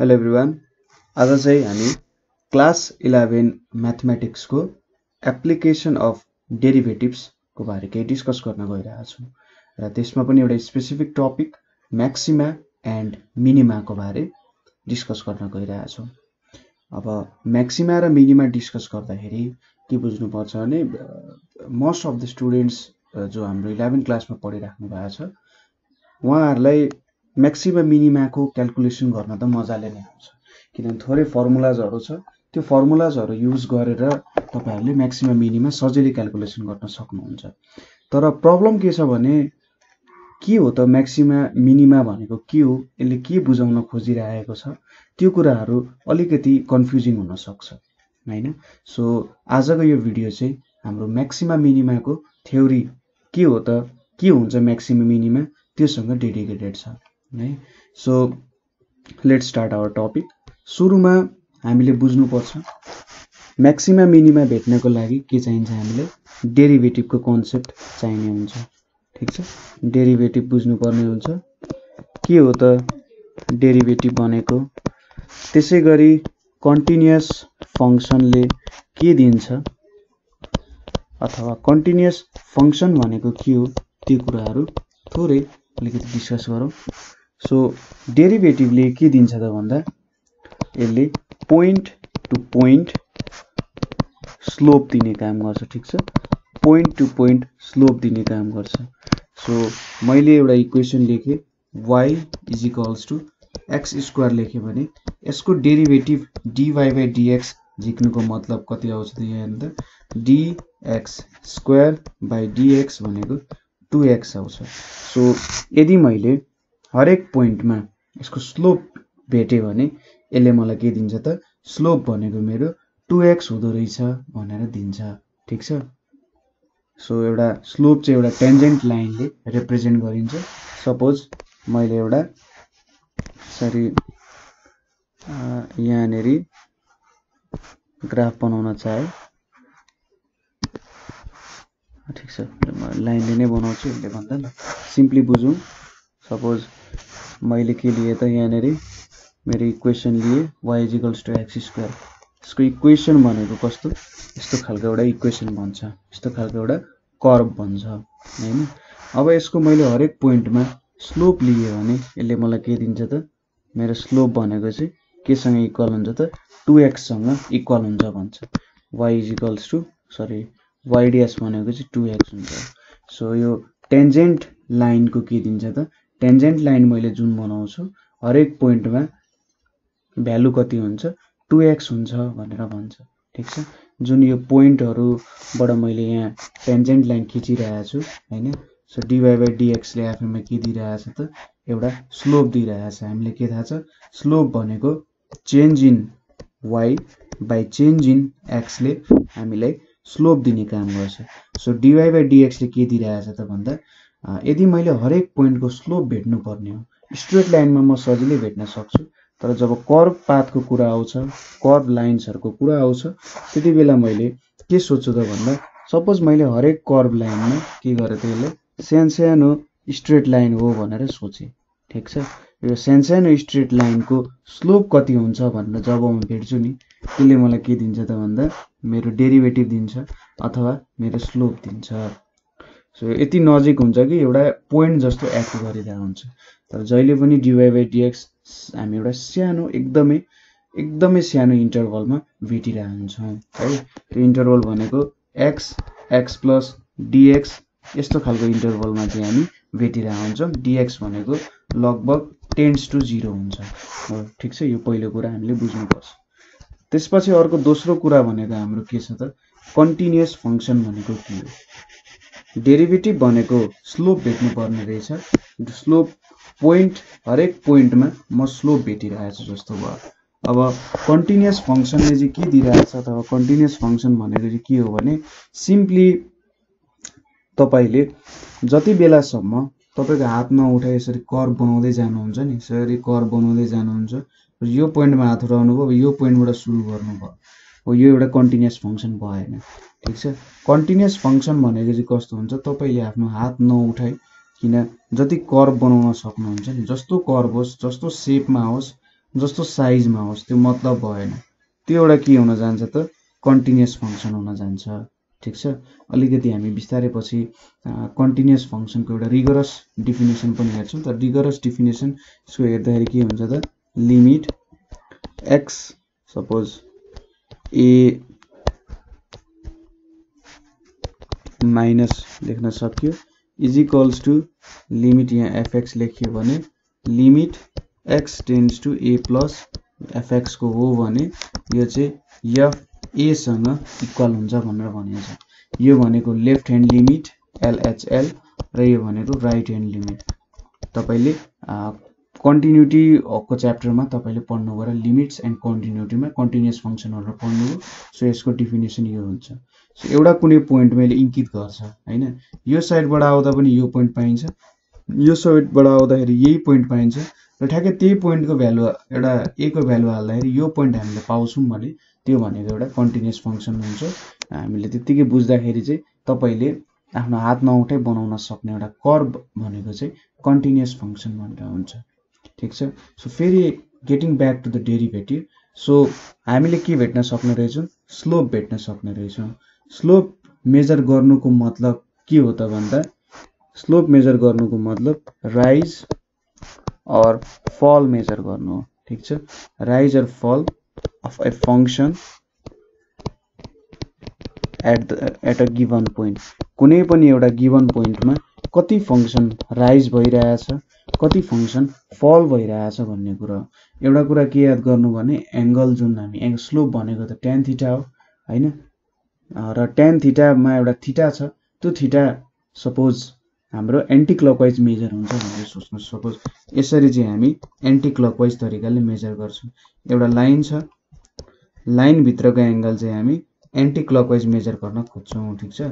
Hello everyone, आज चाहिँ हामी क्लास 11 मैथमेटिक्स को एप्लिकेशन अफ डेरिभेटिव्स को बारे केही डिस्कस गर्न गइरहेका छौं र त्यसमा पनि एउटा specific topic maxima and minima को बारे डिस्कस गर्न गइरहेका छौं। अब मैक्सिमा र मिनिमा डिस्कस गर्दाखेरि के बुझ्नु पर्छ भने मोस्ट अफ द स्टुडेन्ट्स जो हाम्रो 11 क्लासमा पढिराख्नु भएको छ उहाँहरुलाई मैक्सिमा मिनिमा को क्याल्कुलेसन गर्न त मजाले नै आउँछ, किनभने थोरै फर्मुलाजहरु छ। त्यो फर्मुलाजहरु युज गरेर तपाईहरुले मैक्सिमा मिनिमा सजिलै क्याल्कुलेसन गर्न सक्नुहुन्छ। तर प्रब्लम के छ भने के हो त मैक्सिमा मिनिमा भनेको के हो, यसले के बुझाउन खोजिरहेको छ, त्यो कुराहरु अलिकति कन्फ्युजिङ हुन सक्छ, हैन? सो आजको यो भिडियो चाहिँ हाम्रो मैक्सिमा मिनिमा को थ्योरी के हो त, के हुन्छ मैक्सिमा मिनिमा, त्यससँग डेडिकेटेड छ। So let's start our topic. सुरुमा हामीले बुझ्नुपर्छ मैक्सिमा मिनिमा भेट्नको लागि के चाहिन्छ, हामीले डेरिभेटिभको कन्सेप्ट चाहिने हुन्छ। ठीक छ, डेरिभेटिभ बुझ्नुपर्ने हुन्छ। के हो त डेरिभेटिभ भनेको? त्यसैगरी कन्टिन्युअस फंक्शनले के दिन्छ अथवा कन्टिन्युअस फंक्शन भनेको के हो, त्यो कुराहरु थोरै अलिकति डिस्कस गरौँ। सो डेरिभेटिभले के दिन्छ त भन्दा यसले पोइन्ट टु पोइन्ट स्लोप दिने काम गर्छ। ठीक छ, पोइन्ट टु पोइन्ट स्लोप दिने काम गर्छ। सो मैले एउटा इक्वेसन लेखेँ Y is equals to x square लेखेँ भने यसको डेरिभेटिभ डीवाई बाई डीएक्स झिक्नुको मतलब कति आउँछ त यहाँ हेर्दा, डीएक्स स्क्वायर बाई डीएक्स भनेको 2x आउँछ। सो यदि मैले हरेक पोइन्टमा यसको स्लोप भेटे भने यसले मलाई के दिन्छ त, स्लोप भनेको मेरो 2x हुँदो रहेछ भनेर दिन्छ। ठीक छ, सो एउटा स्लोप चाहिँ एउटा टेन्जेन्ट लाइनले रिप्रेजेन्ट गरिन्छ। सपोज मैले एउटा यसरी यहाँनेरि ग्राफ बनाउन चाहे, ठीक छ, लाइनले नै बनाउँछु यसले भन्दा ल सिम्पली बुझौँ। सपोज मैले के लिए त यहाँनेर मेरो इक्वेसन लिए Y is equals to x square. यसको इक्वेसन भनेको कस्तो, यस्तो खालको एउटा इक्वेसन भन्छ, यस्तो खालको एउटा कर्व भन्छ, हैन? अब यसको मैले हरेक पोइन्टमा स्लोप लिए भने यसले मलाई के दिन्छ त, मेरो स्लोप भनेको चाहिँ केसँग इक्वल हुन्छ त, 2x सँग इक्वल हुन्छ भन्छ। Y is equals to sorry वाइडिएस भनेको चाहिँ 2x हुन्छ। सो यो टेन्जेन्ट लाइनको के दिन्छ त, टेन्जेन्ट लाइन मैले जुन बनाउँछु हरेक पोइन्टमा भ्यालु कति हुन्छ, 2x हुन्छ भनेर भन्छ। ठीक छ, जुन यो पोइन्टहरुबाट मैले यहाँ टेन्जेन्ट लाइन खिचिरहेको छु, हैन? सो dy by dx ले आफैमा के दिइरहेछ त, एउटा स्लोप दिइरहेछ। हामीले के थाहा छ, स्लोप भनेको change in y by change in x ले हामीलाई स्लोप दिने काम गर्छ। सो dy by dx ले के दिइरहेछ त भन्दा यदि मैले हरेक पोइन्टको स्लोप भेट्नु पर्ने हो, स्ट्रेट लाइनमा म सजिलै भेट्न सक्छु, तर जब कर्व पाथको कुरा आउँछ, कर्व लाइन्सहरुको कुरा आउँछ, त्यति बेला मैले के सोच्छु त भन्दा सपोज मैले हरेक कर्व लाइनमा के गरे त यसले सानसानो स्ट्रेट लाइन हो भनेर सोचे। ठीक छ, यो सानसानो स्ट्रेट लाइनको स्लोप कति हुन्छ भनेर जब म भेट्छु नि त्यसले मलाई के दिन्छ त भन्दा मेरो डेरिभेटिभ दिन्छ अथवा मेरो स्लोप दिन्छ। सो यति नजिक हुन्छ कि एउटा पोइन्ट जस्तो एक्ट गरिरहेको हुन्छ। तर जहिले पनि dy by dx हामी एउटा सानो एकदमै सानो इन्टरभलमा भेटिरहेको हुन्छौँ, है? त्यो इन्टरभल भनेको x x प्लस dx यस्तो खालको इन्टरभलमा चाहिँ हामी भेटिरहेको हुन्छौँ। dx भनेको लगभग टेन्ड्स टु 0 हुन्छ। ठीक छ, यो पहिलो कुरा हामीले बुझ्नुपर्छ। त्यसपछि अर्को दोस्रो कुरा भनेको हाम्रो के छ त, कन्टिन्युअस फंक्शन भनेको के हो? डेरिभेटिभ भनेको स्लोप भेट्नु पर्ने रहेछ, स्लोप पोइन्ट हरेक पोइन्टमा म स्लोप भेटिरहेछ जस्तो भयो। अब कन्टिन्युअस फंक्शनले चाहिँ के दिइरहेछ अथवा कन्टिन्युअस फंक्शन भनेको चाहिँ के हो भने सिम्पली तपाईले जति बेलासम्म तपाईको हातमा उठाए यसरी कर्व बनाउँदै जानुहुन्छ नि, यसरी कर्व बनाउँदै जानुहुन्छ, यो पोइन्टमा हात उठाउनु भयो, यो पोइन्टबाट सुरु गर्नुभयो, हो यो एउटा कन्टिन्युअस फंक्शन भएन। ठीक छ, कन्टिन्युअस फंक्शन भनेको चाहिँ कस्तो हुन्छ, तपाईले आफ्नो हात नउठाई किन जति कर्व बनाउन सक्नुहुन्छ नि, जस्तो कर्व होस्, जस्तो शेपमा होस्, जस्तो साइज में होस् त्यो मतलब भएन। त्यो एउटा के हुन जान्छ त कन्टीन्युअस फंक्शन हुन जान्छ। ठीक छ, अलिकति हामी बिस्तारैपछि कन्टीन्युअस फंक्शन को एउटा रिगरस डिफिनेसन पनि हेर्छौं। त रिगरस डिफिनेसन यसको हेर्दाखेरि के हुन्छ त limit x suppose a minus लेख्न सकियो इज इक्वल्स टु लिमिट यहाँ fx लेखियो भने limit x tends to a plus fx को हो भने यो चाहिँ f a सँग इक्वल हुन्छ भनेर भनिन्छ। यो भनेको लेफ्ट ह्यान्ड लिमिट LHL र यो भनेको राइट ह्यान्ड लिमिट। तपाईले कन्टिन्युटी को च्याप्टरमा तपाईले पढ्नुभयो र लिमिट्स एन्ड कन्टिन्युटीमा कन्टीन्युअस फंक्शनहरु पढ्नुभयो। सो यसको डिफिनेसन यो हुन्छ। सो एउटा कुनै पोइन्ट मैले इंकित गर्छ हैन, यो साइडबाट आउँदा पनि यो पोइन्ट पाइन्छ, यो साइडबाट आउँदाखेरि यही पोइन्ट पाइन्छ र ठ्याक्कै त्यही पोइन्टको भ्यालु एउटा a को भ्यालु हाल्दाखेरि यो पोइन्ट हामीले पाउँछौं भने त्यो भनेको एउटा कन्टीन्युअस फंक्शन हुन्छ। हामीले त्यतिकै बुझ्दाखेरि चाहिँ तपाईले आफ्नो हात नउठाई बनाउन सक्ने एउटा कर्व भनेको चाहिँ कन्टीन्युअस फंक्शन भनेर हुन्छ। ठीक छ, सो फेरि getting back to the derivative. So हामीले के भेट्न सक्ने रहेछौं स्लोप भेट्न सक्ने रहेछौं। स्लोप मेजर गर्नुको मतलब के हो त भन्दा स्लोप मेजर गर्नुको मतलब राइज और फल मेजर गर्नु हो। ठीक छ, राइज और फल of a function at a given point। कुनै पनि एउटा गिवन पोइन्टमा कति फंक्शन राइज भइरहेछ कति फंक्शन फल भइरहेछ भन्ने कुरा। एउटा कुरा के याद गर्नु भने एंगल जुन हामी स्लोप भनेको त tan थीटा हो हैन, र tan थीटा मा एउटा थीटा छ त्यो थीटा सपोज हाम्रो एन्टी क्लकवाइज मेजर हुन्छ भनेर सोच्नु। सपोज यसरी चाहिँ हामी एन्टी क्लकवाइज तरिकाले मेजर गर्छौं। एउटा लाइन छ, लाइन भित्रको एंगल चाहिँ हामी एन्टी क्लकवाइज मेजर गर्न खोज्छौं। ठीक छ, सो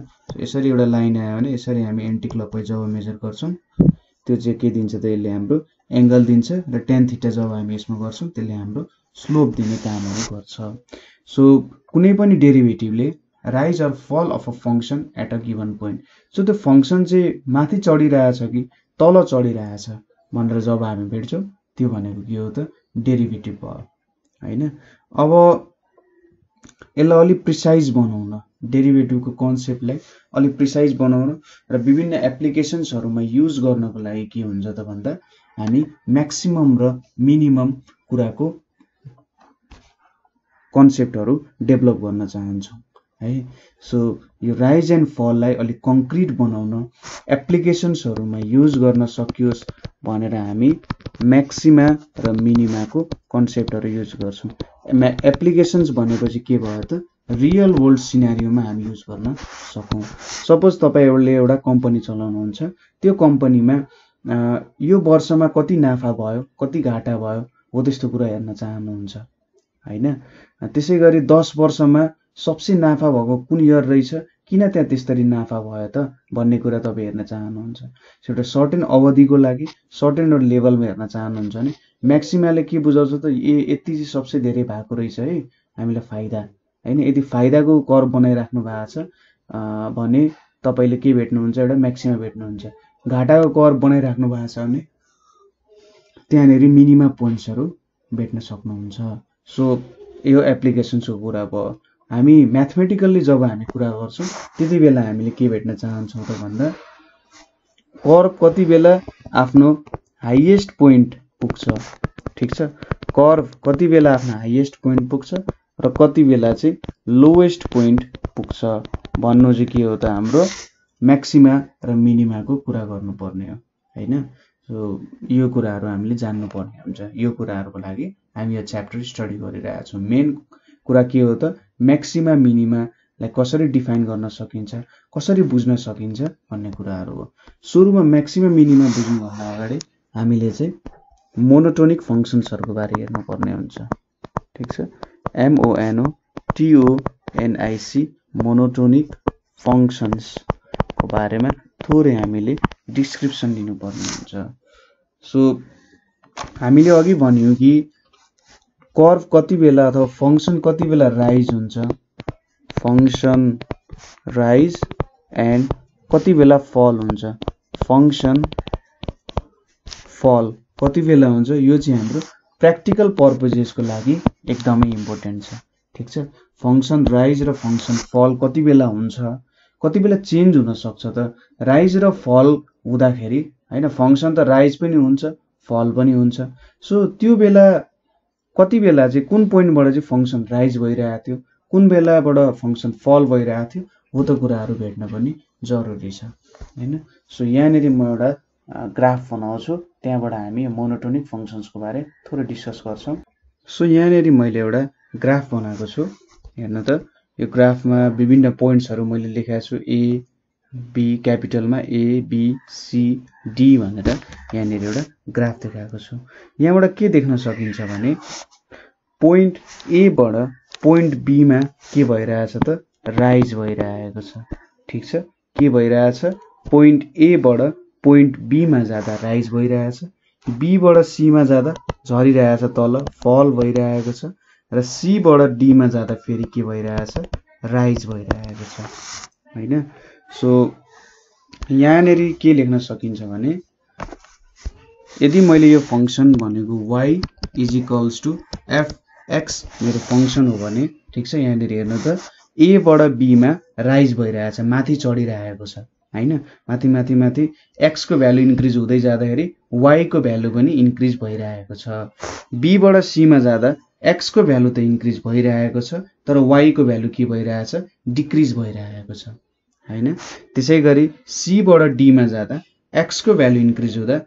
यसरी एउटा लाइन आयो भने यसरी हामी एन्टी क्लकवाइज जब मेजर गर्छौं त्यो चाहिँ के दिन्छ त यसले हाम्रो एंगल दिन्छ र tan थीटा जब हामी यसमा गर्छौं त्यसले हाम्रो स्लोप दिने कामहरु गर्छ। सो कुनै पनि डेरिभेटिभले राइज और fall of a function at a given point. So त्यो फंक्शन चाहिँ माथि चढिरहेछ कि तल चढिरहेछ भनेर जब हामी भेट्छौं त्यो भनेको के हो त डेरिभेटिभ भयो हैन। अब यसलाई अलि प्रिसाइज बनाउन डेरिभेटिभको कन्सेप्टलाई अलि प्रिसाइज बनाउन र विभिन्न एप्लिकेशन्सहरुमा युज गर्नको लागि के हुन्छ त भन्दा हामी म्याक्सिमम र मिनिमम कुराको कन्सेप्टहरु डेभलप गर्न चाहन्छौं है। सो यो राइज एन्ड फललाई अलिक कंक्रीट बनाउन एप्लिकेशन्सहरुमा युज गर्न सकियोस् भनेर हामी म्याक्सिमा र मिनिमाको कन्सेप्टहरु युज गर्छौं। एप्लिकेशन्स भनेपछि के भयो त रियल वर्ल्ड सिनारियोमा हामी युज गर्न सकौं। सपोज तपाईहरुले एउटा कम्पनी चलाउनुहुन्छ, त्यो कम्पनीमा यो वर्षमा कति नाफा भयो कति घाटा भयो हो त्यस्तो कुरा हेर्न चाहनुहुन्छ हैन। त्यसैगरी 10 वर्षमा सबसे नाफा भएको कुन इयर रहेछ किन त्यहाँ त्यसरी नाफा भयो त भन्ने कुरा तपाई हेर्न चाहनुहुन्छ। एउटा सर्टेन अवधिको लागि सर्टेन लेभलमा हेर्न चाहनुहुन्छ भने म्याक्सिमाले के बुझाउँछ त यति चाहिँ सबसे धेरै भएको रहेछ है हामीलाई फाइदा हैन। यदि फाइदाको कर्व बनाइराख्नु भएको छ भने तपाईले के भेट्नुहुन्छ एउटा म्याक्सिमा भेट्नुहुन्छ। घाटाको कर्व बनाइराख्नु भएको छ भने त्यहाँनेरि मिनिमा पोइन्ट्सहरु भेट्न सक्नुहुन्छ। सो यो एप्लिकेशन्सको कुरा भयो। हामी म्याथमेटिकली जब हामी कुरा गर्छौं त्यतिबेला हामीले के भेट्न चाहन्छौं त भन्दा कर्व कति बेला आफ्नो हाईएस्ट पोइन्ट पुग्छ। ठीक छ, कर्व कति बेला आफ्नो हाईएस्ट पोइन्ट पुग्छ र कति बेला चाहिँ लोएस्ट पोइन्ट पुग्छ भन्नु चाहिँ के हो त हाम्रो म्याक्सिमा र मिनिमाको कुरा गर्नुपर्ने हो हैन। सो यो कुराहरु हामीले जान्नुपर्ने हुन्छ। यो कुराहरुको लागि हामी यो च्याप्टर स्टडी गरिरहेका छौं। मेन कुरा के हो त म्याक्सिमा मिनिमालाई कसरी डिफाइन गर्न सकिन्छ कसरी बुझ्न सकिन्छ भन्ने कुराहरु हो। सुरुमा म्याक्सिमा मिनिमा बुझ्नुभन्दा अगाडि हामीले चाहिँ मोनोटोनिक फंक्शन्सहरुको बारे हेर्नु पर्ने हुन्छ। ठीक छ, MONOTONIC मोनोटोनिक फंक्शन्स को बारेमा थोरै हामीले डिस्क्रिप्सन लिनुपर्ने हुन्छ। सो हामीले अघि भन्यौ कि कर्व कति बेला अथवा फंक्शन कति बेला राइज हुन्छ, फंक्शन राइज एन्ड कति बेला फल हुन्छ, फंक्शन फल कति बेला हुन्छ, यो चाहिँ हाम्रो practical purposes को लागि एकदमै इम्पोर्टेन्ट छ। ठीक छ, फंक्शन राइज र फंक्शन फल कति बेला हुन्छ, कति बेला चेन्ज हुन सक्छ त? राइज र फल हुँदाखेरि हैन, फंक्शन त राइज पनि हुन्छ फल पनि हुन्छ। सो त्यो बेला कति बेला चाहिँ कुन पोइन्टबाट चाहिँ फंक्शन राइज भइरहेको थियो, कुन बेलाबाट फंक्शन फल भइरहेको थियो, हो त कुराहरु भेट्न पनि जरुरी छ हैन। सो यहाँ नेरी म एउटा ग्राफ बनाउँछु, त्यहाँबाट हामी मोनोटोनिक फंक्शन्सको बारे थोरै डिस्कस गर्छौं। सो यहाँ नेरी मैले एउटा ग्राफ बनाएको छु, हेर्न त। यो ग्राफमा विभिन्न पोइन्ट्सहरु मैले लेखेको छु, ए बी क्यापिटलमा ए बी सी डी भनेर यहाँ नेरी एउटा ग्राफ देखाएको छु। यहाँबाट के देख्न सकिन्छ भने पोइन्ट ए बाट पोइन्ट बी मा के भइरहेछ त? राइज भइरहेको छ। ठीक छ, के भइरहेछ? पोइन्ट ए बाट पोइन्ट बी मा जादा राइज भइरहेछ, बी बाट सी मा जादा झरिरहेछ तल फल भइरहेको छ, र सी बाट डी मा जादा फेरि के भइरहेछ? राइज भइरहेको छ हैन। सो यहाँ नेरी के लेख्न सकिन्छ भने यदि मैले यो फंक्शन भनेको y = f(x) मेरो फंक्शन हो भने, ठीक छ, यहाँ नेरी हेर्नु त a बाट b मा राइज भइरहेछ, माथि चढिरहेको छ हैन, माथि माथि माथि x को भ्यालु इन्क्रिज हुँदै जाँदाखेरि y को भ्यालु पनि इन्क्रिज भइरहेको छ। b बाट c मा जादा x को भ्यालु त इन्क्रिज भइरहेको छ, तर y को भ्यालु के भइरहेछ? डिक्रिज भइरहेको छ हैन। त्यसैगरी c बाट d मा जादा x को भ्यालु इन्क्रिज हुँदा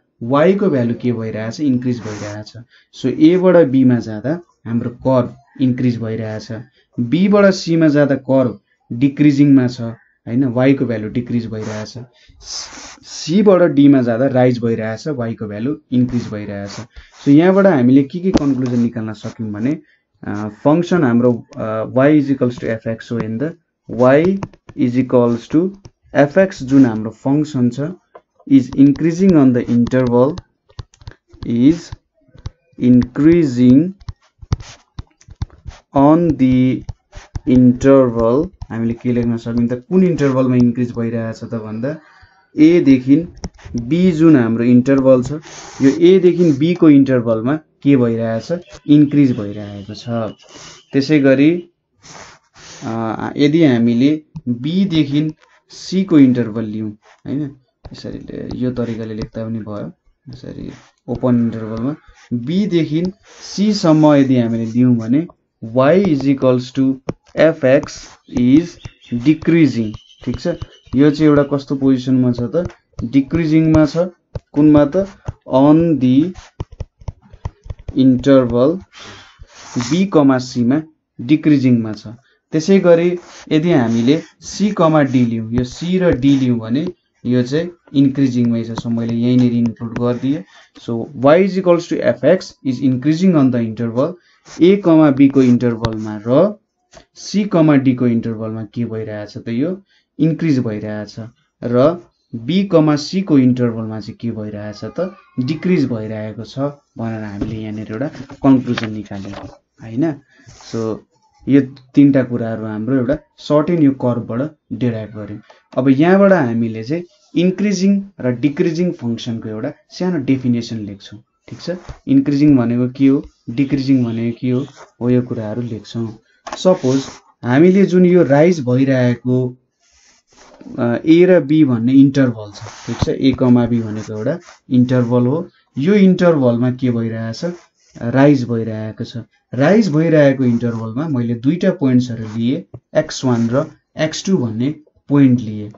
y को भ्यालु के भइरहेछ? इन्क्रिज भइरहेछ। सो a बाट b मा जादा हाम्रो कर्व इन्क्रिज भइरहेछ, b बाट c मा जादा कर्व डिक्रिजिङ मा छ हैन, y को भ्यालु डिक्रिज भइरहेछ, c बाट d मा जादा राइज भइरहेछ, y को भ्यालु इन्क्रिज भइरहेछ। सो यहाँबाट हामीले के कन्क्लुजन निकाल्न सक्यौं भने फंक्शन हाम्रो y = fx हो, एन्ड y = fx जुन हाम्रो फंक्शन छ is increasing on the interval हामीले के लेख्न सक्यौं त? कुन इन्टरवलमा इन्क्रिज भइरहेछ त भन्दा a देखि b जुन हाम्रो इन्टरवल छ, यो a देखि b को इन्टरवलमा के भइरहेछ? इन्क्रिज भइरहेको छ। त्यसैगरी यदि हामीले b देखि c को इन्टरवल लियौं हैन, यसरी यो तरिकाले लेख्दा पनि भयो, यसरी ओपन इन्टरवलमा b देखि c सम्म यदि हामीले लियौं भने y fx is decreasing। ठीक छ, यो चाहिँ एउटा कस्तो पोजिसनमा छ त? डिक्रिजिङ मा छ। कुनमा त? on the interval b, c मा डिक्रिजिङ मा छ। त्यसैगरी यदि हामीले c, d लियौं, यो c र d लियौं भने यो चाहिँ इन्क्रिजिङ मै छ। सो मैले यही नेरी इन्क्लुड गर्दिए। So y fx is increasing on the interval a, b को इन्टरवलमा र c, d को इन्टरवलमा के भइरहेछ त? यो इन्क्रिज भइरहेछ, र b, c को इन्टरवलमा चाहिँ के भइरहेछ त? डिक्रिज भइरहेको छ भनेर हामीले यहाँ नेर एउटा कन्क्लुजन निकाल्यौं हैन। सो यो तीनटा कुराहरु हाम्रो एउटा सर्टेन यो कर्वबाट डिराइभ गर्यौं। अब यहाँबाट हामीले चाहिँ इन्क्रिजिङ र डिक्रिजिङ फंक्शनको एउटा सानो डेफिनेसन लेख्छौं। ठीक छ, इन्क्रिजिङ भनेको के हो, डिक्रिजिङ भनेको के हो, यो कुराहरु लेख्छौं। सपोज हामीले जुन यो राइज भइरहेको a र b भन्ने इन्टरवल छ, ठीक छ, a, b भनेको एउटा इन्टरवल हो, यो इन्टरवलमा के भइरहेछ? राइज भइरहेको छ। राइज भइरहेको इन्टरवलमा मैले दुईटा पोइन्ट्सहरु लिए, x1 र x2 भन्ने पोइन्ट लिए।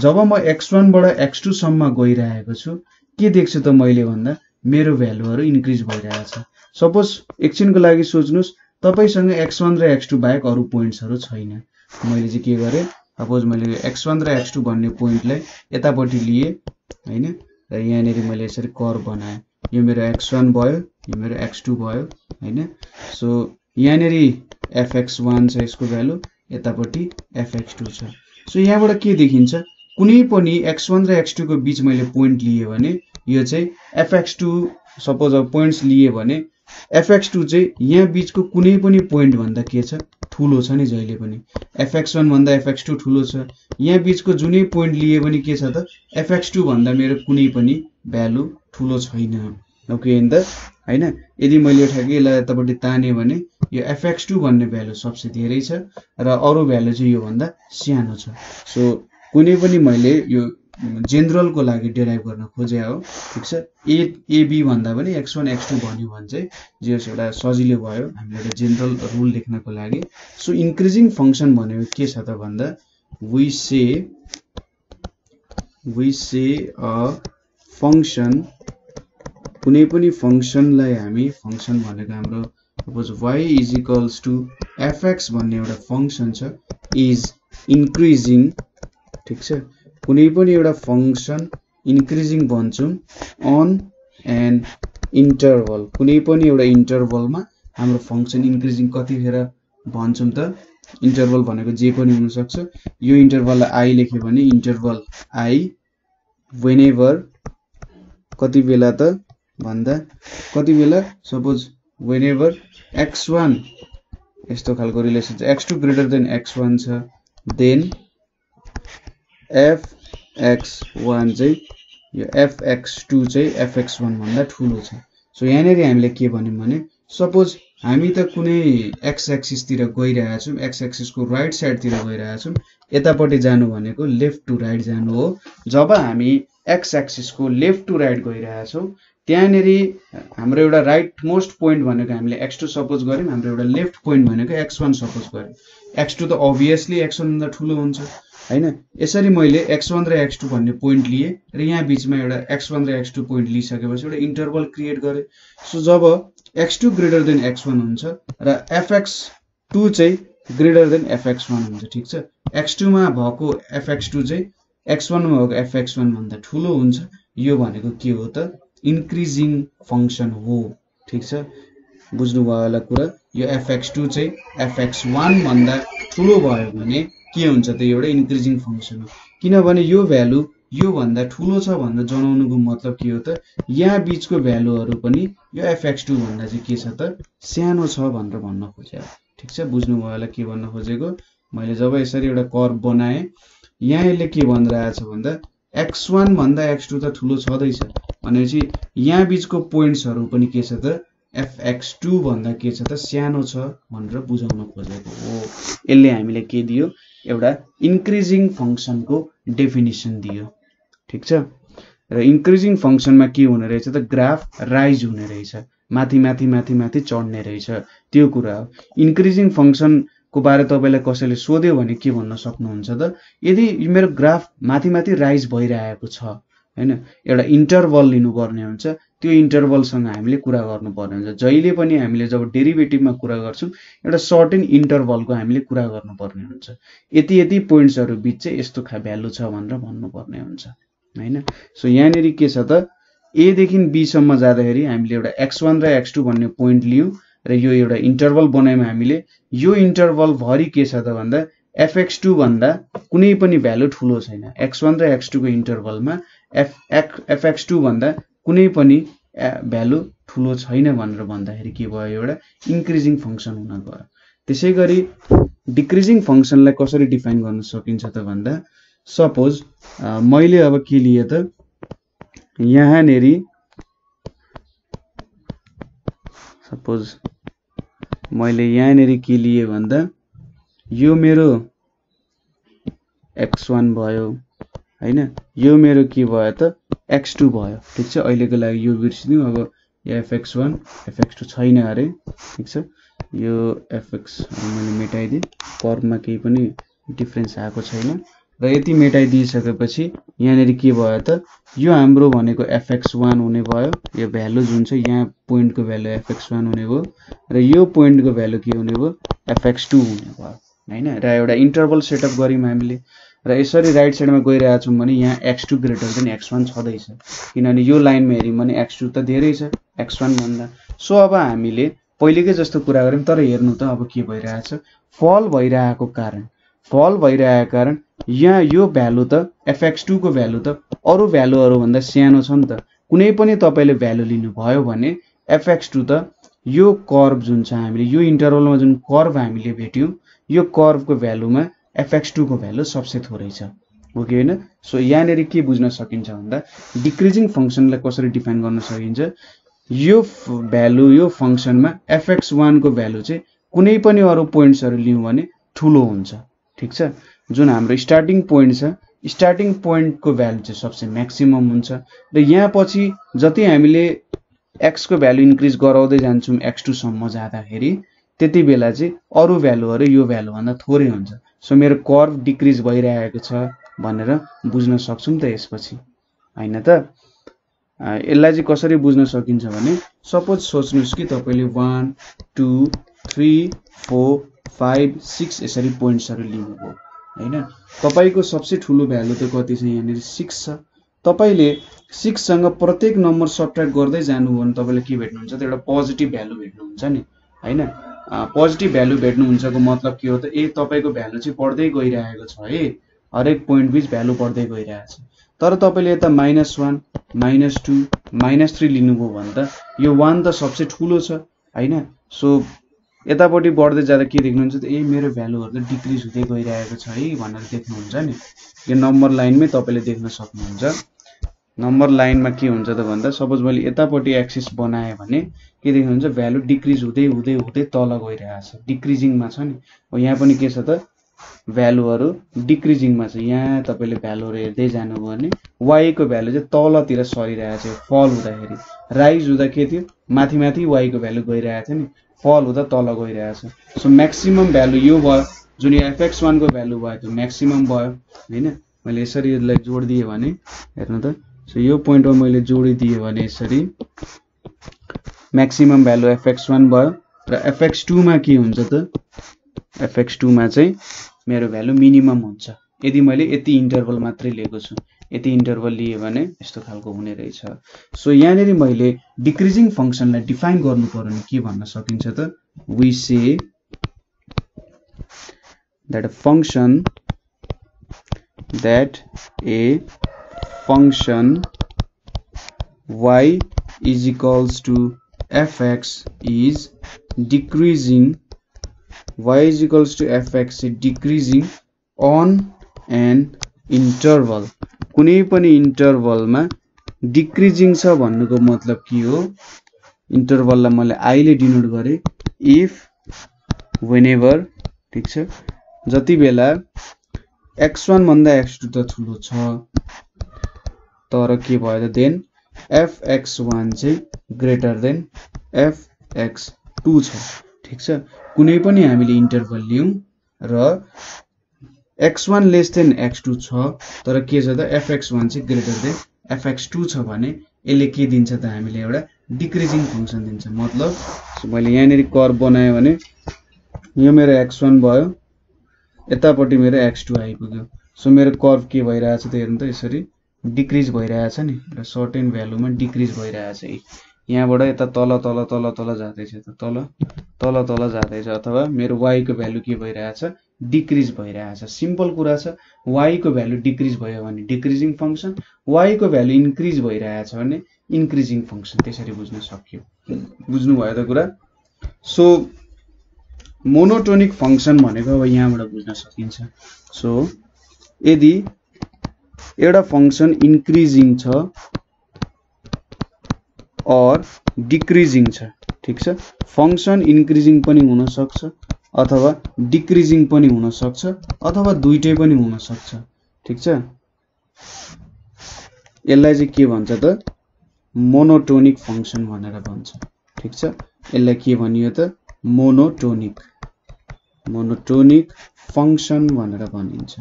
जब म x1 बाट x2 सम्म गइरहेको छु के देख्छु त मैले भन्दा? मेरो भ्यालुहरु इन्क्रिज भइरहेछ। सपोज एकछिनको लागि सोच्नुस्, तपाईसँग x1 र x2 बाहेक अरु पोइन्ट्सहरु छैन। मैले चाहिँ के गरे? सपोज मैले x1 र x2 भन्ने पोइन्टलाई यतापटि लिए हैन, र यहाँ नेरी मैले यसरी कर्व बनाए, यो मेरो x1 भयो, यो मेरो x2 भयो हैन। सो यहाँ नेरी fx1 छ, यसको भ्यालु यतापटि fx2 छ। सो यहाँबाट के देखिन्छ? कुनै पनि x1 र x2 को बीच मैले पोइन्ट लिए भने यो चाहिँ fx2, सपोज अब पोइन्ट्स लिए भने fx2 चाहिँ यहाँ बीचको कुनै पनि पोइन्ट भन्दा के छ? ठूलो छ नि, जहिले पनि fx1 भन्दा fx2 ठूलो छ। यहाँ बीचको जुनै पोइन्ट लिए पनि के छ त? fx2 भन्दा मेरो कुनै पनि भ्यालु ठूलो छैन। ओके इन द हैन यदि मैले ठ्याक्कै यसलाई यतापट्टि ताने भने यो fx2 भन्ने भ्यालु सबसे धेरै छ र अरु भ्यालु चाहिँ यो भन्दा सानो छ। सो कुनै पनि मैले यो जेनरल को लागि डेराइभ गर्न खोजे हो ठीक छ। ए ए बी भन्दा पनि x1 x2 भन्यो भने चाहिँ जस एउटा सजिलो भयो हामीले एउटा जेनरल रुल लेख्नको लागि। सो इन्क्रिजिङ फंक्सन भनेको के छ त भन्दा वी से अ फंक्सन कुनै पनि फंक्सनलाई हामी फंक्सन भनेको हाम्रो suppose y is equals to fx भन्ने एउटा फंक्सन छ इज इन्क्रिजिङ ठीक छ। कुनै पनि एउटा फंक्सन इन्क्रिजिङ भन्छौं अन एन इन्टरवल कुनै पनि एउटा इन्टरवलमा हाम्रो फंक्सन इन्क्रिजिङ कतिखेर भन्छौं त इन्टरवल भनेको जे पनि हुन सक्छ। यो इन्टरवललाई i लेख्यो भने इन्टरवल i whenever कति बेला त भन्दा कति बेला सपोज whenever x1 यस्तो खालको रिलेसन छ x2 greater than x1 छ देन fx1 चाहिँ यो fx2 चाहिँ fx1 भन्दा ठूलो छ। सो यहाँनेरि हामीले के भन्यौं भने सपोज हामी त कुनै x एक्सिस तिर गइरहेका छौं x एक्सिस को राइट साइड तिर गइरहेका छौं यतापट्टि जानु भनेको लेफ्ट टु राइट जानु हो। जब हामी x एक्सिस को लेफ्ट टु राइट गइरहेका छौं त्यहाँनेरि हाम्रो एउटा राइट मोस्ट पोइन्ट भनेको हामीले x2 सपोज गर्यौं हाम्रो एउटा लेफ्ट पोइन्ट भनेको x1 सपोज गर्यौं। x2 त obviously x1 भन्दा ठूलो हुन्छ हैन। यसरी मैले x1 र x2 भन्ने पोइन्ट लिए र यहाँ बीचमा एउटा x1 र x2 पोइन्ट लिइसकेपछि एउटा इन्टरवल क्रिएट गरे। सो जब x2 greater than x1 हुन्छ र fx2 चाहिँ greater than fx1 हुन्छ ठीक छ। x2 मा भएको fx2 चाहिँ x1 मा भएको fx1 भन्दा ठूलो हुन्छ यो भनेको के हो त इन्क्रिजिङ फंक्सन हो ठीक छ। बुझ्नुभयो होला कुरा। यो fx2 चाहिँ fx1 भन्दा ठूलो भयो भने के हुन्छ त एउटा इन्क्रिजिङ फंक्सन हो। किनभने यो भ्यालु यो भन्दा ठूलो छ भनेर जनाउनुको मतलब के हो त यहाँ बीचको भ्यालुहरु पनि यो fx2 भन्दा चाहिँ के छ त सानो छ भनेर भन्न खोजेको ठीक छ। बुझ्नुभयो होला के भन्न खोजेको। मैले जब यसरी एउटा कर्व बनाए यहाँ यसले के भनिरहेको छ भन्दा x1 भन्दा x2 त ठूलो छदैछ भनेपछि यहाँ बीचको पोइन्ट्सहरु पनि के छ त fx2 भन्दा के छ त सानो छ भनेर बुझाउन खोजेको हो। यसले हामीले के दियो एउटा इन्क्रिजिङ फंक्सनको डेफिनेसन दियो ठीक छ। र इन्क्रिजिङ फंक्सनमा के हुने रहेछ त ग्राफ राइज हुने रहेछ माथि माथि माथि माथि चढ्ने रहेछ त्यो कुरा हो। इन्क्रिजिङ फंक्सन को बारे तपाईलाई कसैले सोध्यो भने के भन्न सक्नुहुन्छ त यदि मेरो ग्राफ माथि माथि राइज भइरहेको छ हैन एउटा इन्टरवल लिनु पर्ने हुन्छ त्यो इन्टरवल सँग हामीले कुरा गर्नु पर्ने हुन्छ। जहिले पनि हामीले जब डेरिभेटिभमा कुरा गर्छौं एउटा सर्टेन इन्टरवलको हामीले कुरा गर्नु पर्ने हुन्छ यति यति पोइन्ट्सहरु बीच चाहिँ यस्तो भ्यालु छ भनेर भन्नु पर्ने हुन्छ हैन। सो यहाँनेरि के छ त a देखि b सम्म जाँदाखेरि हामीले एउटा x1 र x2 भन्ने पोइन्ट लियौ र यो एउटा इन्टरवल बनाएमा हामीले यो इन्टरवल भरि के छ त भन्दा fx2 भन्दा कुनै पनि भ्यालु ठूलो छैन। x1 र x2 को इन्टरवलमा fx2 भन्दा कुनै पनि भ्यालु ठूलो छैन भनेर भन्दाखेरि के भयो एउटा इन्क्रिजिङ फंक्सन हुन गयो। त्यसैगरी डिक्रिजिङ फंक्सनलाई कसरी डिफाइन गर्न सकिन्छ त भन्दा सपोज मैले अब के लिए त यहाँनेरि सपोज मैले यहाँनेरि के लिए भन्दा यो मेरो x1 भयो हैन यो मेरो के भयो त x2 भयो ठीक छ। अहिलेको लागि यो बिर्सिदिनु अब यो fx1 fx2 छैन अरे ठीक छ। यो fx मैले मेटाइदिए कर्वमा केही पनि डिफरेन्स आएको छैन र यति मेटाइदिसकेपछि यहाँनेरि के भयो त यो हाम्रो भनेको fx1 हुने भयो यो भ्यालु जुन छ यहाँ पोइन्टको भ्यालु fx1 हुने भयो र यो पोइन्टको भ्यालु के हुने भयो fx2 हुने भयो हैन। र एउटा इन्टरवल सेटअप गर्यौं हामीले र यसरी राइट साइडमा गइरहेका छौं भने यहाँ x2 greater than x1 छदैछ किनभने यो लाइनमा हेर्यौं भने x2 त धेरै छ x1 भन्दा। सो अब हामीले पहिलेकै जस्तो कुरा गर्यौं तर हेर्नु त अब के भइरहेछ फल भइरहेको कारण यहाँ यो भ्यालु त fx2 को भ्यालु त अरु भ्यालुहरु भन्दा सानो छ नि त। कुनै पनि तपाईले भ्यालु लिनु भयो भने fx2 त यो कर्व जुन छ हामीले यो इन्टरवलमा जुन कर्व हामीले भेट्यौं यो कर्वको भ्यालुमा fx2 को भ्यालु सबसे थोरै छ ओके हैन। सो यहाँनेरि के बुझ्न सकिन्छ भन्दा डिक्रिजिङ फंक्सनलाई कसरी डिफाइन गर्न सकिन्छ यो भ्यालु यो फंक्सनमा fx1 को भ्यालु चाहिँ कुनै पनि अरु पोइन्ट्सहरु लियौ भने ठूलो हुन्छ ठीक छ। जुन हाम्रो स्टार्टिङ पोइन्ट छ स्टार्टिङ पोइन्ट को भ्यालु चाहिँ सबसे म्याक्सिमम हुन्छ र यहाँ पछि जति हामीले x को भ्यालु इन्क्रिज गराउँदै जान्छौं x2 सम्म जाँदाखेरि त्यति बेला चाहिँ अरु भ्यालुहरु यो भ्यालु भन्दा थोरै हुन्छ। सो मेरो कर्व डिक्रिज भइरहेको छ भनेर बुझ्न सक्छौं त यसपछि हैन त। यसलाई चाहिँ कसरी बुझ्न सकिन्छ भने सपोज सोच्नुस् कि तपाईले 1 2 3 4 5 6 यसरी पोइन्ट्सहरु लिनुभयो हैन। तपाईको सबसे ठूलो भ्यालु त कति छ यहाँ नि 6 छ। तपाईले 6 सँग प्रत्येक नम्बर सबट्र्याक्ट गर्दै जानु हो भने तपाईले के भेट्नुहुन्छ त एउटा पोजिटिभ भ्यालु भेट्नुहुन्छ नि हैन। पोजिटिभ भ्यालु भेट्नुहुन्छको मतलब के हो त ए तपाईको भ्यालु चाहिँ बढ्दै गइरहेको छ है हरेक पोइन्ट बीच भ्यालु बढ्दै गइरहेछ। तर तपाईले यता -1 -2 -3 लिनुभयो भने त यो 1 त सबसे ठूलो छ हैन। सो यतापटि बढ्दै जादा के देख्नुहुन्छ त ए मेरो भ्यालुहरु त डिक्रिज हुँदै गइरहेको छ है भनेर देख्नुहुन्छ नि। यो नम्बर लाइनमै तपाईले देख्न सक्नुहुन्छ। नम्बर लाइनमा के हुन्छ त भन्दा सपोज मैले यतापटि एक्सिस बनाए भने के देख्नुहुन्छ भ्यालु डिक्रिज हुँदै हुँदै हुँदै तल गइरहेछ डिक्रिजिङमा छ नि। यहाँ पनि के छ त भ्यालुहरु डिक्रिजिङमा छ। यहाँ तपाईले भ्यालुहरु हेर्दै जानुभयो भने y को भ्यालु चाहिँ तलतिर सरिरहेछ फल हुँदाखेरि राइज हुँदा के थियो माथि y को भ्यालु गइरहेछ नि फल हुँदा तल गइरहेछ। सो मैक्सिमम भ्यालु यो भयो जुन यो fx1 को भ्यालु भयो त्यो मैक्सिमम भयो हैन। मैले यसरी यसलाई जोड दिए भने हेर्नु त सो यो पोइन्टमा मैले जोडी दिए भने यसरी मैक्सिमम भ्यालु fx1 भयो र fx2 मा के हुन्छ त fx2 मा चाहिँ मेरो भ्यालु मिनिमम हुन्छ। यदि मैले यति इन्टरवल मात्रै लिएको छु यति इन्टरवल लिए भने यस्तो खालको हुने रहेछ। सो यहाँ नेरी मैले डिक्रिजिङ फंक्शनलाई डिफाइन गर्नु पर्यो नि के भन्न सकिन्छ त we say that a function y is equals to fx is decreasing y is equals to fx decreasing on an interval कुनै पनि इन्टरवलमा डिक्रिजिङ छ भन्नुको मतलब के हो इन्टरवललाई मैले i ले डिनोट गरे इफ व्हेनेभर ठीक छ। जति बेला x1 भन्दा x2 त ठूलो छ तर के भयो त देन fx1 चाहिँ ग्रेटर देन fx2 छ ठीक छ। कुनै पनि हामीले इन्टरभल लियौं र x1 लेस देन x2 छ तर के छ त fx1 चाहिँ ग्रेटर देन fx2 छ भने यसले के दिन्छ त हामीले एउटा डिक्रिजिङ फंक्शन दिन्छ। मतलब मैले यहाँ नेरी कर्व बनाए भने यो मेरो x1 भयो यतापटि मेरो x2 आइपुग्यो। सो मेरो कर्व के भइरहेछ त हेर्नु त यसरी डिक्रिज भइरहेछ नि र सर्टेन भ्यालुमा डिक्रिज भइरहेछ। यहाँबाट यता तल तल तल तल जाँदैछ त तल तल तल जाँदैछ अथवा मेरो y को भ्यालु के भइरहेछ डिक्रिज भइरहेछ। सिम्पल कुरा छ y को भ्यालु डिक्रिज भयो भने डिक्रिजिङ फंक्शन y को भ्यालु इन्क्रिज भइरहेछ भने इन्क्रिजिङ फंक्शन त्यसरी बुझ्न सकियो। बुझ्नु भयो त कुरा। सो मोनोटोनिक फंक्शन भनेको अब यहाँबाट बुझ्न सकिन्छ। सो यदि एउटा फंक्शन इन्क्रिजिङ छ और डिक्रिजिङ छ ठीक छ। फंक्शन इन्क्रिजिङ पनि हुन सक्छ अथवा डिक्रिजिङ पनि हुन सक्छ अथवा दुईटै पनि हुन सक्छ ठीक छ। यसलाई चाहिँ के भन्छ त मोनोटोनिक फंक्शन भनेर भन्छ ठीक छ। यसलाई के भनियो त मोनोटोनिक मोनोटोनिक फंक्शन भनेर भनिन्छ।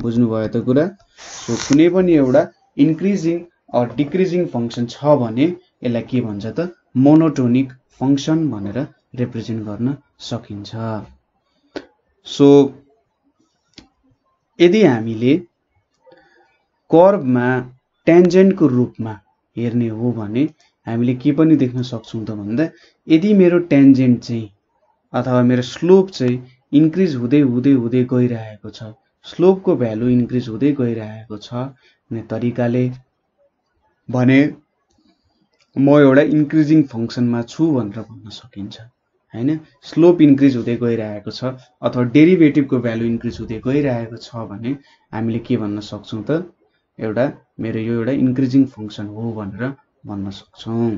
बुझ्नु भयो त कुरा। सो कुनै पनि एउटा इन्क्रिजिङ और डिक्रिजिङ फंक्शन छ भने यसलाई के भन्छ त मोनोटोनिक फंक्शन भनेर रिप्रेजेन्ट गर्न सकिन्छ। सो यदि हामीले कर्वमा ट्यान्जेन्टको रूपमा हेर्ने हो भने हामीले के पनि देख्न सक्छौं त भन्दा यदि मेरो ट्यान्जेन्ट चाहिँ अथवा मेरो स्लोप चाहिँ इन्क्रिज हुँदै हुँदै हुँदै गइरहेको छ स्लोप को भ्यालु इन्क्रिज हुँदै गइरहेको छ भने तरिकाले भने म एउटा इन्क्रिजिङ फंक्शनमा छु भनेर भन्न सकिन्छ हैन। स्लोप इन्क्रिज हुँदै गइरहेको छ अथवा डेरिभेटिभ को भ्यालु इन्क्रिज हुँदै गइरहेको छ भने हामीले के भन्न सक्छौं त एउटा मेरो यो एउटा इन्क्रिजिङ फंक्शन हो भनेर भन्न सक्छौं।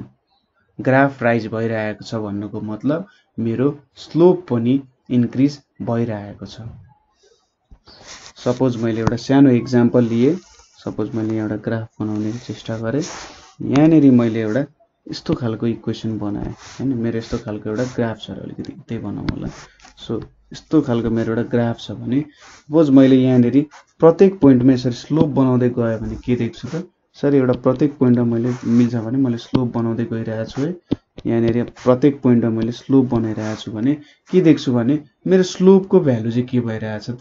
ग्राफ राइज भइरहेको छ भन्नुको मतलब मेरो स्लोप पनि इन्क्रिज भइरहेको छ। सपोज मैले एउटा सानो एक्जाम्पल लिए, सपोज मैले एउटा ग्राफ बनाउने चेष्टा गरे, यहाँनेरि मैले एउटा यस्तो खालको इक्वेसन बनाएँ हैन, मेरो यस्तो खालको एउटा ग्राफ छ, अलिकति त्यही बनाऊ होला। सो यस्तो खालको मेरो एउटा ग्राफ छ भने सपोज मैले यहाँनेरि प्रत्येक पोइन्टमा यसरी स्लोप बनाउँदै गए भने के देख्छु त सर, एउटा प्रत्येक पोइन्टमा मैले मिल्छ भने मैले स्लोप बनाउँदै गइरहेको छु है, यहाँनेरि प्रत्येक पोइन्टमा मैले स्लोप बनाइरहेको छु भने के देख्छु भने मेरो स्लोपको भ्यालु चाहिँ के भइरहेछ त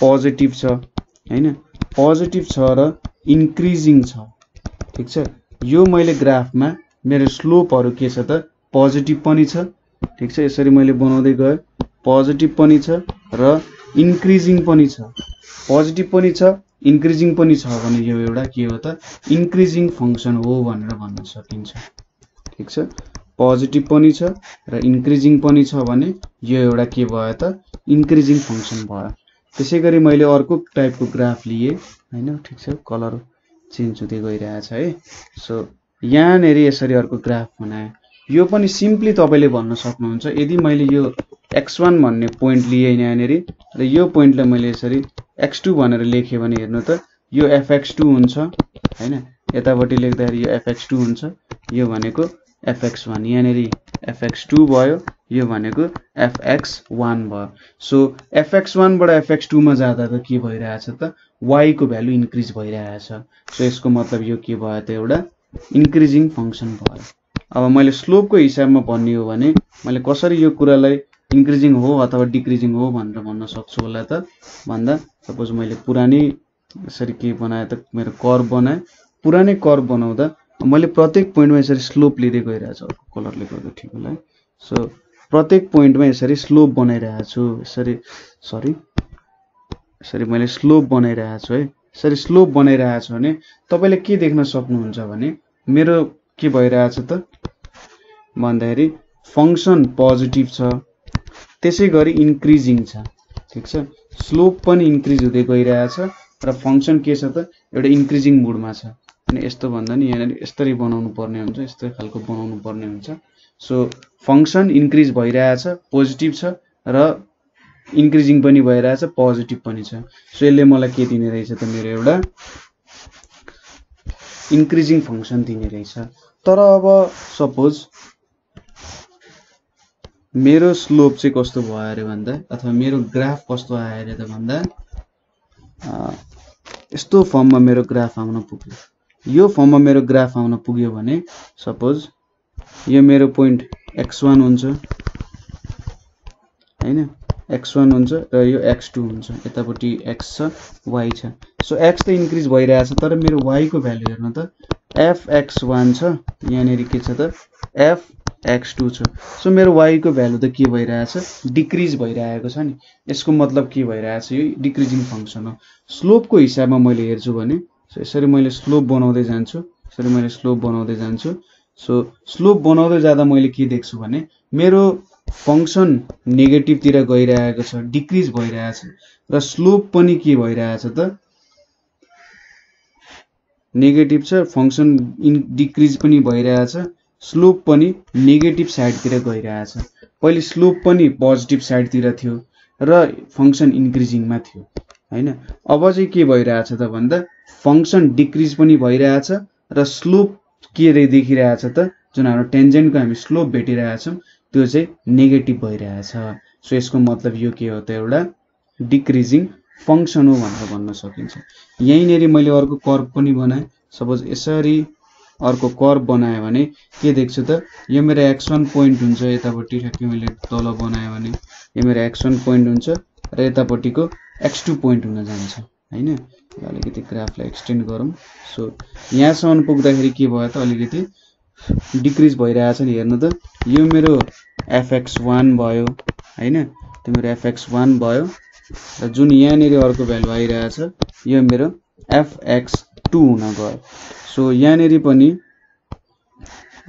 पोजिटिभ छ हैन, पोजिटिभ छ र इन्क्रिजिङ छ। ठीक छ, यो मैले ग्राफमा मेरो स्लोपहरु के छ त पोजिटिभ पनि छ। ठीक छ, यसरी मैले बनाउँदै गए पोजिटिभ पनि छ र इन्क्रिजिङ पनि छ, पोजिटिभ पनि छ इन्क्रिजिङ पनि छ भने यो एउटा के हो त इन्क्रिजिङ फंक्सन हो भनेर भन्न सकिन्छ। ठीक छ, पोजिटिभ पनि छ र इन्क्रिजिङ पनि छ भने यो एउटा के भयो त इन्क्रिजिङ फंक्सन भयो। त्यसैगरी मैले अर्को टाइपको ग्राफ लिए हैन। ठीक छ, कलर चेन्ज हुँदै गइरहेछ है। सो यहाँनेरि यसरी अर्को ग्राफ बनाए, यो पनि सिम्पली तपाईले भन्न सक्नुहुन्छ यदि मैले यो x1 भन्ने पोइन्ट लिए यहाँनेरि र यो पोइन्टलाई मैले यसरी x2 भनेर लेखे भने हेर्नु त यो fx2 हुन्छ हैन, यतापटि लेख्दाखेरि यो fx2 हुन्छ, यो भनेको fx1, यहाँनेरि fx2 भयो, यो भनेको fx1 भयो। सो fx1 बाट fx2 मा जादा त के भइरहेछ त y को भ्यालु इन्क्रिज भइरहेछ। सो यसको मतलब यो के भयो त एउटा इन्क्रिजिङ फंक्सन भयो। अब मैले स्लोपको हिसाबमा भन्ने हो भने मैले कसरी यो कुरालाई इन्क्रिजिङ हो अथवा डिक्रिजिङ हो भनेर भन्न सक्छु होला त भन्दा सपोज मैले पुरानै यसरी के बनाए त मेरो कर्व बनाए, पुरानै कर्व बनाउँदा मैले प्रत्येक पोइन्टमा यसरी स्लोप लिँदै गइरहेछ, कलरले गर्दा ठीक होला। सो प्रत्येक पोइन्टमा यसरी स्लोप बनाइरहेछु, यसरी मैले स्लोप बनाइरहेको छु है। यसरी स्लोप बनाइरहेको छु भने तपाईले के देख्न सक्नुहुन्छ भने मेरो के भइरहेछ त भन्दाखेरि फंक्सन पोजिटिभ छ, त्यसैगरी इन्क्रिजिङ छ। ठीक छ, स्लोप पनि इन्क्रिज हुँदै गइरहेछ र फंक्सन के छ त एउटा इन्क्रिजिङ मुडमा छ। अनि यस्तो भन्दा नि यहाँ यसरी बनाउनु पर्ने हुन्छ, यस्तै खालको बनाउनु पर्ने हुन्छ। सो फंक्सन इन्क्रिज भइरहेछ, पोजिटिभ छ र इन्क्रिजिङ पनि भइरहेछ, पोजिटिभ पनि छ। सो यसले मलाई के दिने रहेछ त मेरो एउटा इन्क्रिजिङ फंक्सन दिने रहेछ। तर अब सपोज मेरो स्लोप चाहिँ कस्तो भयो अरे भन्दा अथवा मेरो ग्राफ कस्तो आयो अरे त भन्दा यस्तो फर्ममा मेरो ग्राफ आउन पुग्यो। यो फर्ममा मेरो ग्राफ आउन पुग्यो भने सपोज यो मेरो पोइन्ट x1 हुन्छ हैन, x1 हुन्छ र यो x2 हुन्छ, यतापट्टि x छ y छ। सो x त इन्क्रिज भइरहेछ तर मेरो y को भ्यालु हेर्नु त fx1 छ, यहाँनेरि के छ त fx2 छ। सो मेरो y को भ्यालु त के भइरहेछ डिक्रिज भइरहेको छ नि, यसको मतलब के भइरहेछ यो डिक्रिजिङ फंक्सन हो। स्लोपको हिसाबमा मैले हेर्छु भने सो यसरी मैले स्लोप बनाउँदै जान्छु, यसरी मैले स्लोप बनाउँदै जान्छु। सो स्लोप बनाउँदै जाँदा मैले के देख्छु भने मेरो फंक्सन नेगेटिभतिर गइरहेको छ, डिक्रिज भइरहेछ र स्लोप पनि के भइरहेछ त नेगेटिभ छ, फंक्सन डिक्रिज पनि भइरहेछ, स्लोप पनि नेगेटिभ साइडतिर गइरहेछ। पहिले स्लोप पनि पोजिटिभ साइडतिर थियो र फंक्सन इन्क्रिजिङमा थियो हैन, अब चाहिँ के भइरहेछ त भन्दा फंक्सन डिक्रिज पनि भइरहेछ र स्लोप के देखिरहेछ त जुन हाम्रो टेन्जेन्टको हामी स्लोप भेटिरहेछौँ त्यो चाहिँ नेगेटिभ भइरहेछ। सो यसको मतलब यो के हो त एउटा डिक्रिजिङ फंक्सन हो भनेर भन्न सकिन्छ। यहीँनेरि मैले अर्को कर्व पनि बनाएँ, सपोज यसरी अर्को कर्व बनाएँ भने के देख्छु त यो मेरो x1 पोइन्ट हुन्छ, यतापट्टि ठ्याक्कै मैले तल बनाएँ भने यो मेरो x1 पोइन्ट हुन्छ र यतापट्टिको x2 पोइन्ट हुन जान्छ हैन। अलिकति ग्राफलाई एक्सटेन्ड गरौँ। सो यहाँसम्म पुग्दाखेरि के भयो त अलिकति डिक्रिज भइरहेछ नि, हेर्नु त यो मेरो fx1 भयो हैन, त्यो मेरो fx1 भयो र जुन यहाँनेरि अर्को भ्यालु आइरहेछ यो मेरो fx2 हुन गयो। सो यहाँनेरि पनि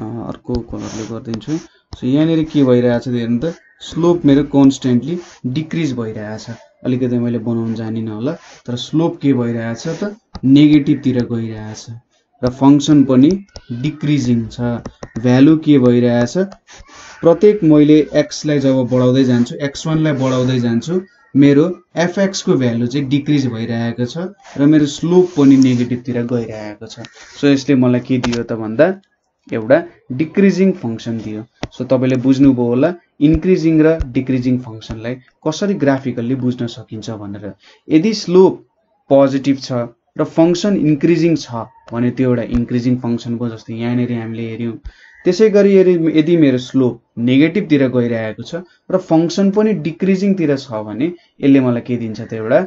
अर्को कलरले गर्दिन्छु। सो यहाँनेरि के भइरहेछ हेर्नु त स्लोप मेरो कन्स्टेन्टली डिक्रिज भइरहेछ, अलिकति मैले बनाउन जानिनँ होला, तर स्लोप के भइरहेछ त नेगेटिभतिर गइरहेछ र फंक्सन पनि डिक्रिजिङ छ। भ्यालु के भइरहेछ प्रत्येक मैले x लाई जब बढाउँदै जान्छु x1 लाई बढाउँदै जान्छु मेरो fx को भ्यालु चाहिँ डिक्रिज भइरहेको छ र मेरो स्लोप पनि नेगेटिभ तिर गइरहेको छ। सो यसले मलाई के दियो त भन्दा एउटा डिक्रिजिङ फंक्सन दियो। सो तपाईले बुझ्नु भयो होला इन्क्रिजिङ र डिक्रिजिङ फंक्सनलाई कसरी ग्राफिकली बुझ्न सकिन्छ भनेर। यदि स्लोप पोजिटिभ छ र फंक्सन इन्क्रिजिङ छ भने त्यो एउटा इन्क्रिजिङ फंक्सन हो जस्तै यहाँ नेरी हामीले हेर्यौं। त्यसैगरी यदि मेरो स्लोप नेगेटिभ तिर गइरहेको छ र फंक्सन पनि डिक्रिजिङ तिर छ भने यसले मलाई के दिन्छ त एउटा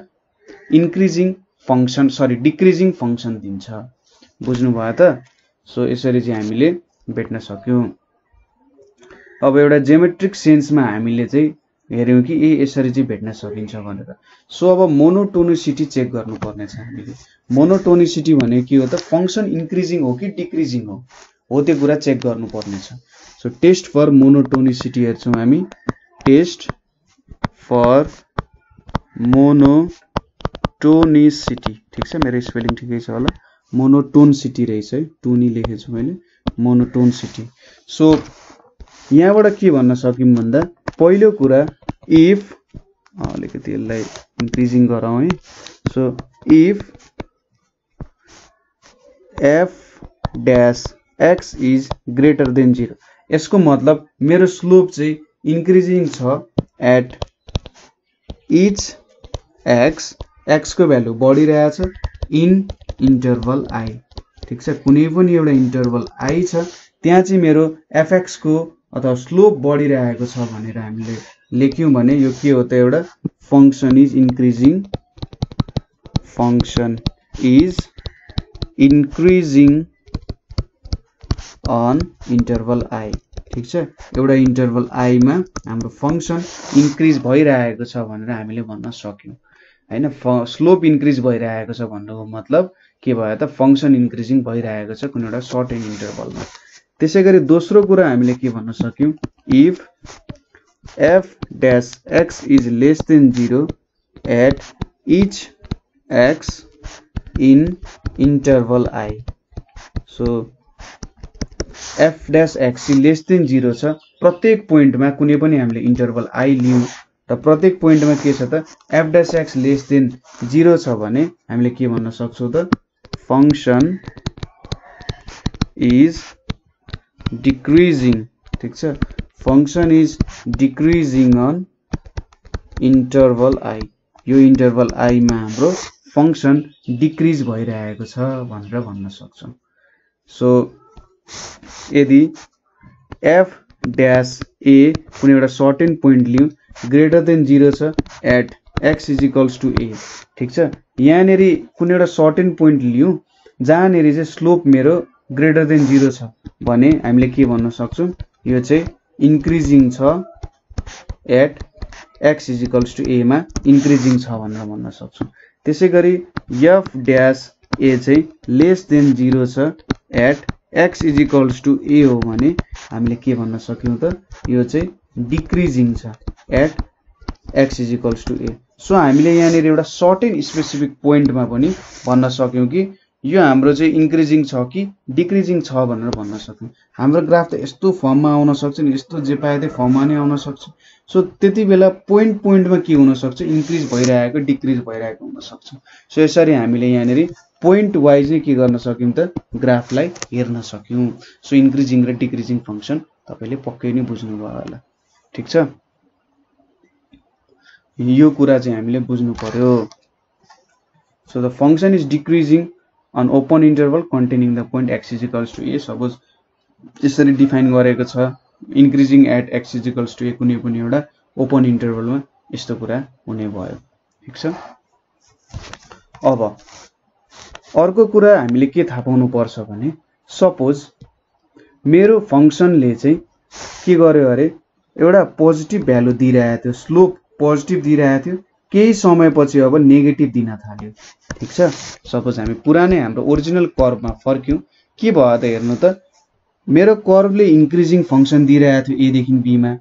डिक्रिजिङ फंक्सन दिन्छ। बुझ्नु भयो त। सो यसरी चाहिँ हामीले भेट्न सक्यौं। अब एउटा ज्योमेट्रिक सेन्समा हामीले चाहिँ हेर्यौं कि ए यसरी चाहिँ भेट्न सकिन्छ भनेर। सो अब मोनोटोनिसिटी चेक गर्नुपर्ने छ हामीले। मोनोटोनिसिटी भनेको के हो त फंक्सन इन्क्रिजिङ हो कि डिक्रिजिङ हो त्यो कुरा चेक गर्नुपर्ने छ। सो टेस्ट फर मोनोटोनिसिटी हेर्छौं हामी। टेस्ट फर मोनोटोनिसिटी ठीक छ मेरो स्पेलिङ ठिकै छ होला। मोनोटोनिसिटी रहेछ है टोनी लेखेछु मैले मोनोटोनिसिटी। सो यहाँबाट के भन्न सकिम भन्दा पहिलो कुरा इफ अलिकति यसलाई इन्क्रिजिङ गराऊ है। So if f dash x is greater than 0 यसको मतलब मेरो स्लोप चाहिँ इन्क्रिजिङ छ एट इच एक्स एक्स को भ्यालु बढिरहेछ इन इन्टरवल आई ठीक छ कुनै पनि एउटा इन्टरवल आई छ त्यहाँ चाहिँ मेरो fx को अथवा स्लोप बढिरहेको छ भनेर हामीले लेख्यौं भने यो के हो त एउटा function is increasing on interval I ठीक छ एउटा इन्टरवल आई मा हाम्रो फंक्सन इन्क्रिज भइरहेको छ भनेर हामीले भन्न सक्यौं हैन। स्लोप इन्क्रिज भइरहेको छ भन्नुको मतलब के भयो त फंक्सन इन्क्रिजिङ भइरहेको छ कुनै एउटा सर्ट एन इन्टरभलमा। त्यसैगरी दोस्रो कुरा हामीले के भन्न सक्यौं if f-x is less than 0 at each x in interval i। So f-x less than 0 छ प्रत्येक पोइन्टमा कुनै पनि हामीले इन्टरभल i लियौं र प्रत्येक पोइन्टमा के छ त f-x लेस देन 0 छ भने हामीले के भन्न सक्छौं त फंक्सन इज डिक्रिजिङ ठीक छ function is decreasing on interval i यो इन्टरभल i मा हाम्रो फंक्सन डिक्रिज भइरहेको छ भनेर भन्न सक्छौं। सो यदि f-a कुनै एउटा सर्टेन पोइन्ट लियौं ग्रेटर देन 0 छ at x is equals to a ठीक छ यहाँ नेरी कुनै एउटा सर्टेन पोइन्ट लियौं जहाँ नेरी चाहिँ स्लोप मेरो ग्रेटर देन 0 छ भने हामीले के भन्न सक्छौं यो चाहिँ इन्क्रिजिङ छ at x is equals to a मा इन्क्रिजिङ छ भनेर भन्न सक्छौं। त्यसैगरी f-a चाहिँ लेस देन 0 छ at x is equals to a हो भने हामीले के भन्न सक्यौं त यो चाहिँ डिक्रिजिङ छ at x is equals to a। So हामीले यहाँ नेर एउटा सर्टेन स्पेसिफिक पोइन्टमा पनि भन्न सक्यौं कि यो हाम्रो चाहिँ इन्क्रिजिङ छ कि डिक्रिजिङ छ भनेर भन्न सक्यौं। हाम्रो ग्राफ त यस्तो फर्ममा आउन सक्छ नि यस्तो जे पाए त्यो फर्ममा नै आउन सक्छ। सो त्यतिबेला पोइन्टमा के हुन सक्छ इन्क्रिज भइरहेको डिक्रिज भइरहेको हुन सक्छ। सो यसरी हामीले यहाँ नेरी पोइन्ट वाइज नै के गर्न सक्यौं त ग्राफलाई हेर्न सक्यौं। सो इन्क्रिजिङ र डिक्रिजिङ फंक्सन तपाईले पक्कै नै बुझ्नु भयो होला ठीक छ यो कुरा चाहिँ हामीले बुझ्नु पर्यो। So the function is decreasing on open interval containing the point x is equals to a suppose यसरी डिफाइन गरेको छ increasing at x is equals to a कुनै पनि एउटा ओपन इन्टरभलमा यस्तो कुरा हुने भयो ठीक छ। अब अर्को कुरा हामीले के थाहा पाउनु पर्छ भने सपोज मेरो फंक्सनले चाहिँ के गर्यो अरे एउटा पोजिटिभ भ्यालु दिइरहेको थियो स्लोप पोजिटिभ दिइरहेको थियो केही समयपछि अब नेगेटिभ दिन थाल्यो ठीक छ। सपोज हामी पुरानै हाम्रो ओरिजिनल कर्वमा फर्क्यौं के भयो त हेर्नु त मेरो कर्वले इन्क्रिजिङ फंक्सन दिइरहेको थियो a देखि b मा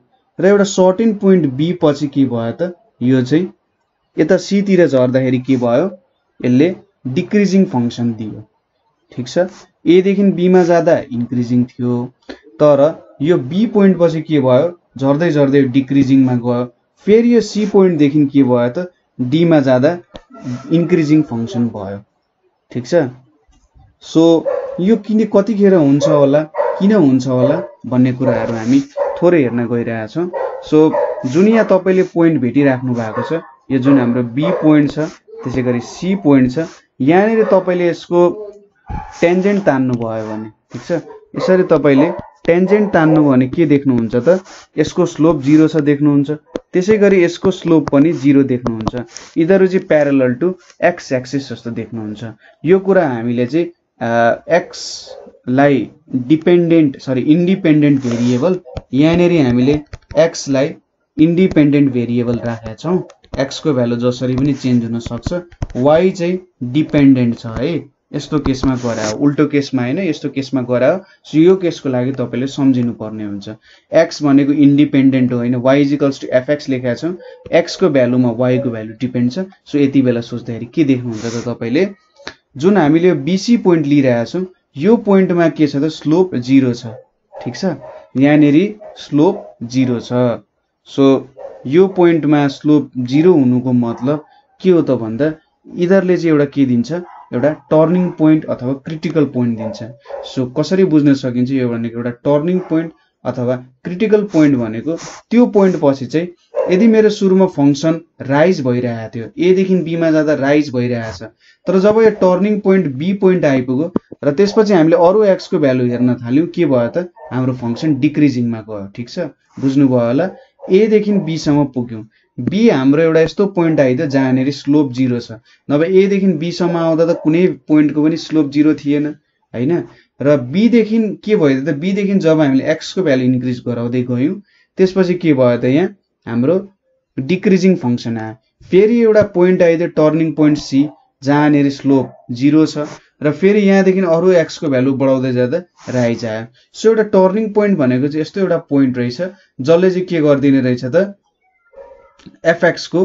र एउटा सर्टेन पोइन्ट b पछि के भयो त यो चाहिँ यता c तिर झर्दाखेरि के भयो यसले डिक्रिजिङ फंक्सन दियो ठीक छ। a देखि b मा जादा इन्क्रिजिङ थियो तर यो बी पोइन्ट पछि के भयो झर्दै झर्दै डिक्रीजिंग मा गयो। फेरि यो सी पोइन्ट देखिन के भयो त डी मा जादा इन्क्रीजिंग फंक्शन भयो। ठीक छ। सो यो किन कतिखेर हुन्छ होला किन हुन्छ होला भन्ने कुराहरु हामी थोरै हेर्न गइरहेका छौं। सो जुन यहाँ तपाईले पोइन्ट भेटिराख्नु भएको छ यो जुन हाम्रो बी पोइन्ट छ त्यसैगरी सी पोइन्ट छ यहाँ तपाईले यसको टेन्जेन्ट तान्नु भयो भने ठीक छ। यसरी तपाईले टेन्जेन्ट तान्नु भने के देख्नुहुन्छ त यसको स्लोप 0 छ देख्नुहुन्छ। त्यसैगरी यसको स्लोप पनि 0 देख्नुहुन्छ। यिनीहरु चाहिँ प्यारलल टु एक्स एक्सिस जस्तो देख्नुहुन्छ। यो कुरा हामीले चाहिँ एक्स लाई डिपेन्डेन्ट सरी इन्डिपेन्डेन्ट भेरिएबल यहाँनेरी हामीले एक्स लाई इन्डिपेन्डेन्ट भेरिएबल राखेका छौं। एक्स को भ्यालु जसरी पनि चेन्ज हुन सक्छ। वाई चाहिँ डिपेन्डेन्ट छ है। यस्तो केसमा गरायो उल्टो केसमा हैन यस्तो केसमा गरायो। सो यो केसको लागि तपाईले सम्झिनु पर्ने हुन्छ एक्स भनेको इन्डिपेन्डेन्ट होइन वाई = fx लेखेका छौं। एक्स को भ्यालुमा वाई को भ्यालु डिपेन्ड छ। सो यति बेला सोच्दाखेरि के देख्नुहुन्छ त तपाईले जुन हामीले बीसी पोइन्ट लिइरहेका छौं यो पोइन्टमा के छ त स्लोप 0 छ। ठीक छ। यहाँ नेरी स्लोप 0 छ। सो यो पोइन्टमा स्लोप 0 हुनुको मतलब के हो त भन्दा इधरले चाहिँ एउटा के दिन्छ एउटा टर्निङ पोइन्ट अथवा क्रिटिकल पोइन्ट दिन्छ। सो कसरी बुझ्न सकिन्छ यो भनेको एउटा टर्निङ पोइन्ट अथवा क्रिटिकल पोइन्ट भनेको त्यो पोइन्ट पछि चाहिँ यदि मेरो सुरुमा फंक्सन राइज भइरहेको थियो ए देखि बी मा जादा राइज भइरहेछ तर जब यो टर्निङ पोइन्ट बी पोइन्ट आइपुग्यो र त्यसपछि हामीले अरु एक्स को भ्यालु हेर्न थाल्यौ के भयो त हाम्रो फंक्सन डिक्रीजिंग मा गयो। ठीक छ। बुझ्नु भयो होला ए देखि बी सम्म पुग्यौ बी हाम्रो एउटा यस्तो पोइन्ट आइदियो जहाँनेरी स्लोप 0 छ। नभए ए देखि बी सम्म आउँदा त कुनै पोइन्ट को पनि स्लोप 0 थिएन हैन र बी देखि के भयो त बी देखि जब हामीले एक्स को भ्यालु इन्क्रीज गराउँदै गयौं त्यसपछि के भयो त यहाँ हाम्रो डिक्रीजिंग फंक्सन आयो। फेरि एउटा पोइन्ट आइदियो टर्निङ पोइन्ट सी जहाँनेरी स्लोप 0 छ र फेरि यहाँ देखि अरु एक्स को भ्यालु बढाउँदै जादा राइज आयो। सो एउटा टर्निङ पोइन्ट भनेको चाहिँ यस्तो एउटा पोइन्ट रहेछ जसले चाहिँ के गर्दिने रहेछ त fx को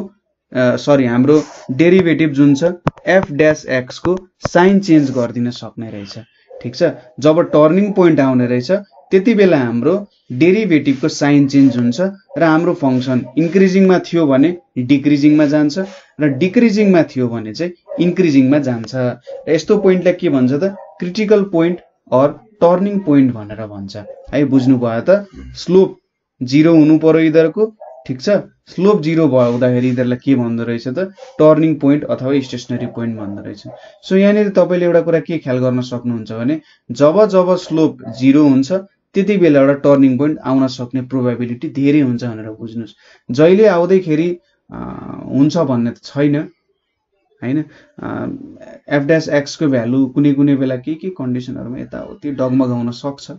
सरी हाम्रो डेरिभेटिभ जुन छ f-x को साइन चेन्ज गर्दिन सक्ने रहेछ। ठीक छ। जब टर्निङ पोइन्ट आउने रहेछ त्यतिबेला हाम्रो डेरिभेटिभ को साइन चेन्ज हुन्छ र हाम्रो फंक्सन इन्क्रीजिंग मा थियो भने डिक्रीजिंग मा जान्छ र डिक्रीजिंग मा थियो भने चाहिँ इन्क्रीजिंग मा जान्छ र यस्तो पोइन्टलाई के भन्छ त critical point or turning point भनेर भन्छ है। बुझ्नु भयो त स्लोप 0 हुनु पर्यो इधरको। ठीक छ। स्लोप 0 भएउँदाखेरि इधरलाई के भन्दो रहेछ त टर्निङ पोइन्ट अथवा स्टेशनरी पोइन्ट भन्दो रहेछ। सो यहाँनेर तपाईले एउटा कुरा के ख्याल गर्न सक्नुहुन्छ भने जब स्लोप 0 हुन्छ त्यतिबेला एउटा टर्निङ पोइन्ट आउन सक्ने प्रोबेबिलिटी धेरै हुन्छ भनेर बुझ्नुस्। जहिले आउँदैखेरि हुन्छ भन्ने त छैन हैन। f-x को भ्यालु कुनै कुनै बेला के कन्डिसनहरुमा यता उति डगमगाउन सक्छ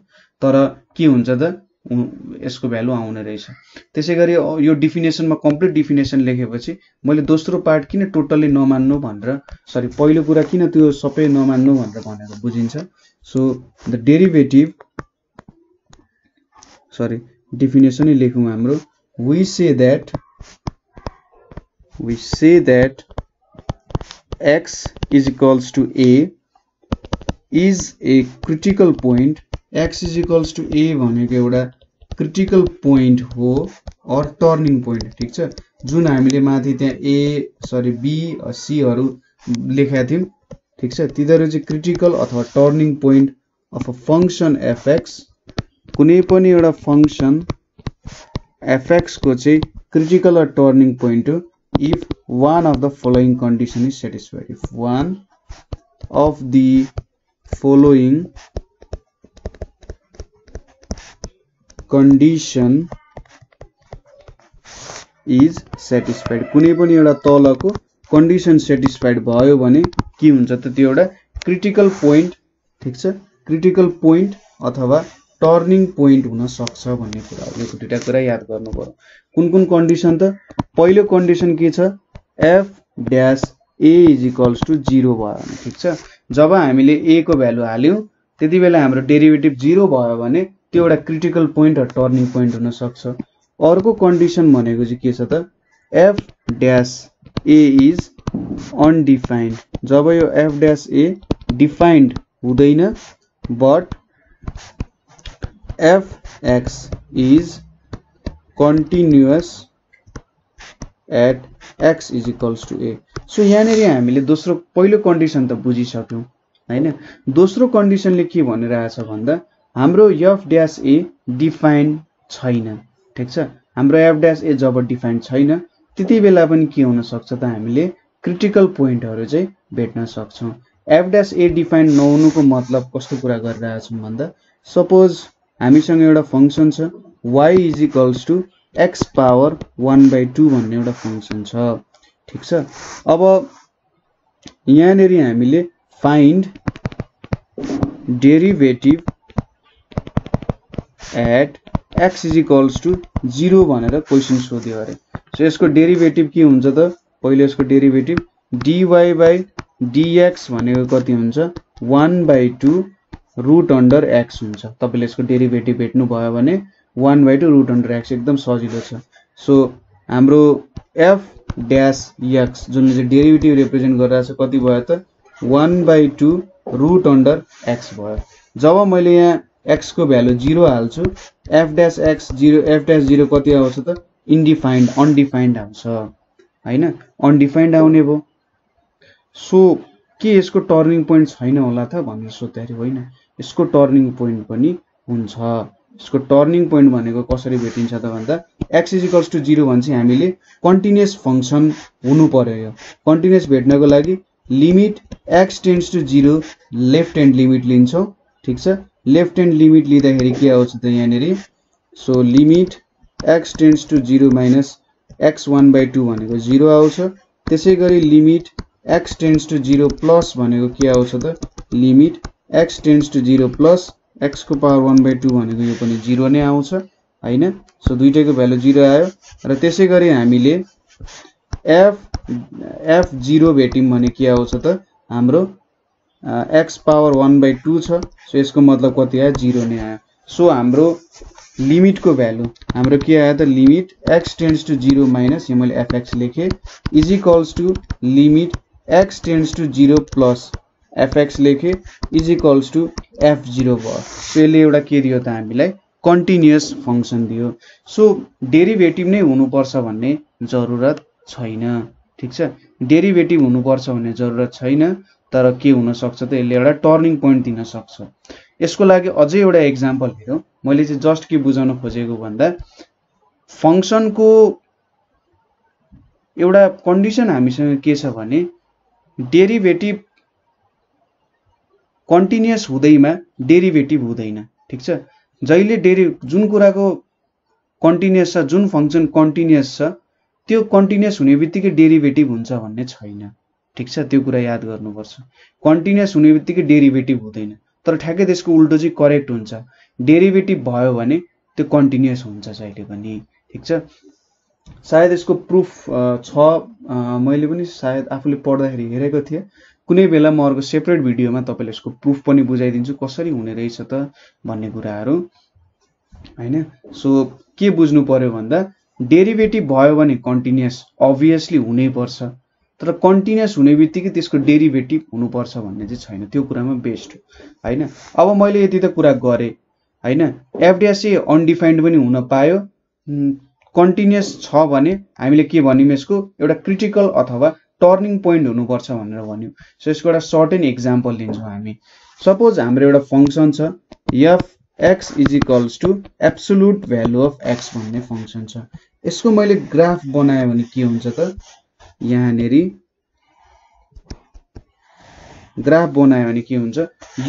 तर के हुन्छ त यसको भ्यालु आउने रहेछ। त्यसैगरी यो डेफिनेसनमा कम्प्लिट डेफिनेसन लेखेपछि मैले दोस्रो पार्ट किन टोटली नमान्नु भनेर सरी पहिलो कुरा किन त्यो सबै नमान्नु भनेर भनेको बुझिन्छ। सो द डेरिभेटिभ सरी डेफिनेसनै लेखौं हाम्रो we say that x = a is a critical point x = a भनेको एउटा क्रिटिकल पोइन्ट हो अर टर्निङ पोइन्ट। ठीक छ। जुन हामीले माथि त्यहाँ a सरी b c हरु लेखेका थियौं। ठीक छ। तिनीहरु चाहिँ क्रिटिकल अथवा turning point of a function fx कुनै पनि एउटा फंक्सन fx को चाहिँ क्रिटिकल अर टर्निङ पोइन्ट हो if one of the following condition is satisfied if one of the following condition is satisfied कुनै पनि एउटा तलको कन्डिसन सेटिस्फाइड भयो भने के हुन्छ त त्यो एउटा क्रिटिकल पोइन्ट। ठीक छ। क्रिटिकल पोइन्ट अथवा टर्निङ पोइन्ट हुन सक्छ भन्ने कुरा हो। यो दुईटा कुरा याद गर्नु पर्यो। कुन कन्डिसन त पहिलो कन्डिसन के छ f-a = 0 भयो। ठीक छ। जब हामीले a को भ्यालु हाल्यौ त्यतिबेला हाम्रो डेरिभेटिभ 0 भयो भने त्यो एउटा क्रिटिकल पोइन्ट र टर्निङ पोइन्ट हुन सक्छ। अर्को कन्डिसन भनेको चाहिँ के छ त f-a इज अनडिफाइन्ड। जब यो f-a डिफाइन्ड हुँदैन but f x is continuous at x is equals to a. So यहाँ हामीले दोस्रो पहिलो कन्डिसन त बुझिसक्यौं हैन. दोस्रो कन्डिसनले के भनिरहेछ भन्दा हाम्रो f डैश a डिफाइन छैन. ठीक छ, हाम्रो f डैश a जब डिफाइन छैन त्यति बेला पनि के हुन सक्छ त हामीले क्रिटिकल पोइन्टहरु चाहिँ भेट्न सक्छौं. f डैश a डिफाइन नहुनुको मतलब कस्तो कुरा गरिरहेछौं भन्दा सपोज हामीसँग एउटा फंक्सन छ y is equals to x power 1/2 भन्ने एउटा फंक्सन छ. ठीक छ, अब यहाँ हामीले find derivative at x is equals to 0 भनेर क्वेशन सोध्यो अरे. सो यसको डेरिभेटिभ के हुन्छ त, पहिले यसको डेरिभेटिभ dy/dx भनेको कति हुन्छ 1/2 रूट अंडर x हुन्छ. तपाईले यसको डेरिभेटिभ भेट्नु भयो भने 1/2 रूट अंडर x एकदम सजिलो छ. सो हाम्रो f डैश x जुन चाहिँ डेरिभेटिभ रिप्रेजेन्ट गरिरहेछ कति भयो त 1/2 रूट अंडर x भयो. जब मैले यहाँ x को भ्यालु 0 हाल्छु f डैश 0 कति आउँछ त इन्डिफाइन्ड अनडिफाइन्ड आउँछ हैन, अनडिफाइन्ड आउने भो. सो के यसको टर्निङ पोइन्ट छैन होला त भन्ने सोध्यारी होइन, यसको टर्निङ पोइन्ट पनि हुन्छ. इसको टर्निङ पोइन्ट भनेको कसरी भेटिन्छ त भन्दा x = 0 भन्छ हामीले कन्टीन्युअस फंक्सन हुनु पर्यो. यो कन्टीन्युअस भेट्नको लागि limit x tends to 0 left hand limit लिन्छौ. ठीक छ, लेफ्ट ह्यान्ड लिमिट लिँदाखेरि के आउँछ त यहाँ नेरी so limit x tends to 0 - x 1/2 भनेको 0 आउँछ. त्यसैगरी limit x tends to 0 plus भनेको के आउँछ त limit x tends to 0 plus x को पावर 1/2 भनेको यो पनि 0 नै आउँछ हैन. सो दुईटैको भ्यालु 0 आयो र त्यसैगरी हामीले f0 भेटिम भने के आउँछ त हाम्रो x पावर 1/2 छ. सो यसको मतलब कति आयो 0 नै आयो. सो हाम्रो लिमिटको भ्यालु हाम्रो के आयो त लिमिट x टेंड्स टु 0 - यहाँ मैले fx लेखे is equals to limit x tends to 0 plus fx लेखे इज इक्वल्स टु f0 भयो. सो यसले एउटा के दियो त हामीलाई कन्टीन्युअस फंक्सन दियो. सो डेरिभेटिभ नै हुनुपर्छ भन्ने जरुरत छैन. ठीक छ, डेरिभेटिभ हुनुपर्छ भन्ने जरुरत छैन, तर के हुन सक्छ त यसले एउटा टर्निङ पोइन्ट दिन सक्छ. यसको लागि अझै एउटा एक्जाम्पल हेरौं. मैले चाहिँ जस्ट के बुझाउन खोजेको भन्दा फंक्सनको एउटा कन्डिसन हामीसँग के छ भने डेरिभेटिभ कन्टीन्युअस हुँदैमा डेरिभेटिभ हुँदैन. ठीक छ, जहिले जुन कुराको कन्टीन्युअस छ जुन फंक्सन कन्टीन्युअस छ त्यो कन्टीन्युअस हुनेबित्तिकै डेरिभेटिभ हुन्छ भन्ने छैन. ठीक छ, त्यो कुरा याद गर्नुपर्छ. कन्टीन्युअस हुनेबित्तिकै डेरिभेटिभ हुँदैन, तर ठ्याक्कै त्यसको उल्टो चाहिँ करेक्ट हुन्छ. डेरिभेटिभ भयो भने त्यो कन्टीन्युअस हुन्छ जहिले पनि. ठीक छ, सायद यसको प्रुफ छ, मैले पनि सायद आफूले पढ्दाखेरि हेरेको थिएँ. कुनै बेला म अर्को सेपरेट भिडियोमा तपाईलाई यसको प्रुफ पनि बुझाइदिन्छु कसरी हुने रहेछ त भन्ने कुराहरु हैन. सो के बुझ्नु पर्यो भन्दा डेरिभेटिभ भयो भने कन्टीन्युअस अभियसली हुनै पर्छ, तर कन्टीन्युअस हुनेबित्तिकै त्यसको डेरिभेटिभ हुनुपर्छ भन्ने चाहिँ छैन. त्यो कुरामा बेस्ट हैन. अब मैले यति त कुरा गरे हैन. f डैश ए अनडिफाइन्ड पनि हुन पायो, कन्टीन्युअस छ भने हामीले के भन्यौं यसको एउटा क्रिटिकल अथवा टर्निङ पोइन्ट हुनुपर्छ भनेर भन्यौ. सो यसको एउटा सर्टेन एक्जाम्पल लिन्छौं हामी. सपोज हाम्रो एउटा फंक्सन छ f x is equals to absolute value of x भन्ने फंक्सन छ. यसको मैले ग्राफ बनाए भने के हुन्छ त यहाँ नेरी ग्राफ बनाए भने के हुन्छ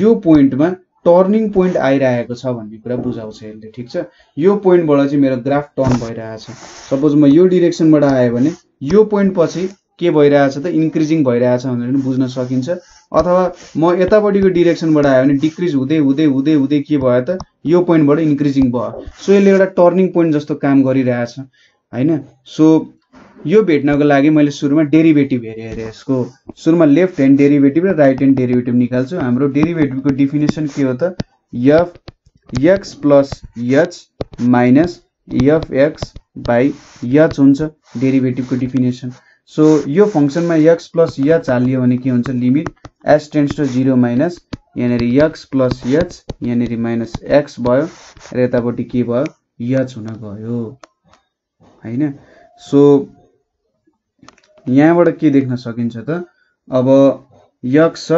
यो पोइन्टमा टर्निङ पोइन्ट आइरहेको छ भन्ने कुरा बुझाउँछ यसले. ठीक छ, यो पोइन्टबाट चाहिँ मेरो ग्राफ टर्न भइरहेछ. सपोज म यो डाइरेक्सनबाट आए भने यो पोइन्ट पछि के भइरहेछ त इन्क्रिजिङ भइरहेछ भनेर पनि बुझ्न सकिन्छ. अथवा म यतापट्टिको डाइरेक्सनबाट आयो भने डिक्रिज हुँदै हुँदै हुँदै हुँदै के भयो त यो पोइन्टबाट इन्क्रिजिङ भयो. सो यसले एउटा टर्निङ पोइन्ट जस्तो काम गरिरहेछ हैन. सो यो भेट्नको लागि मैले सुरुमा डेरिभेटिभ हेरे यसको सुरुमा लेफ्ट ह्यान्ड डेरिभेटिभ र राइट ह्यान्ड डेरिभेटिभ निकाल्छु. हाम्रो डेरिभेटिभको डिफिनिसन के हो त f x + h - f x / h हुन्छ डेरिभेटिभको डिफिनिसन. सो यो फंक्शन में x प्लस h हालियो भने के हुन्छ लिमिट s टेंड्स टु 0 - यहाँ x प्लस एच यहाँ माइनस एक्स भयो र यतापट्टि के भयो एच हुन गयो हैन। सो यहाँबाट के देख्न सकिन्छ त अब x छ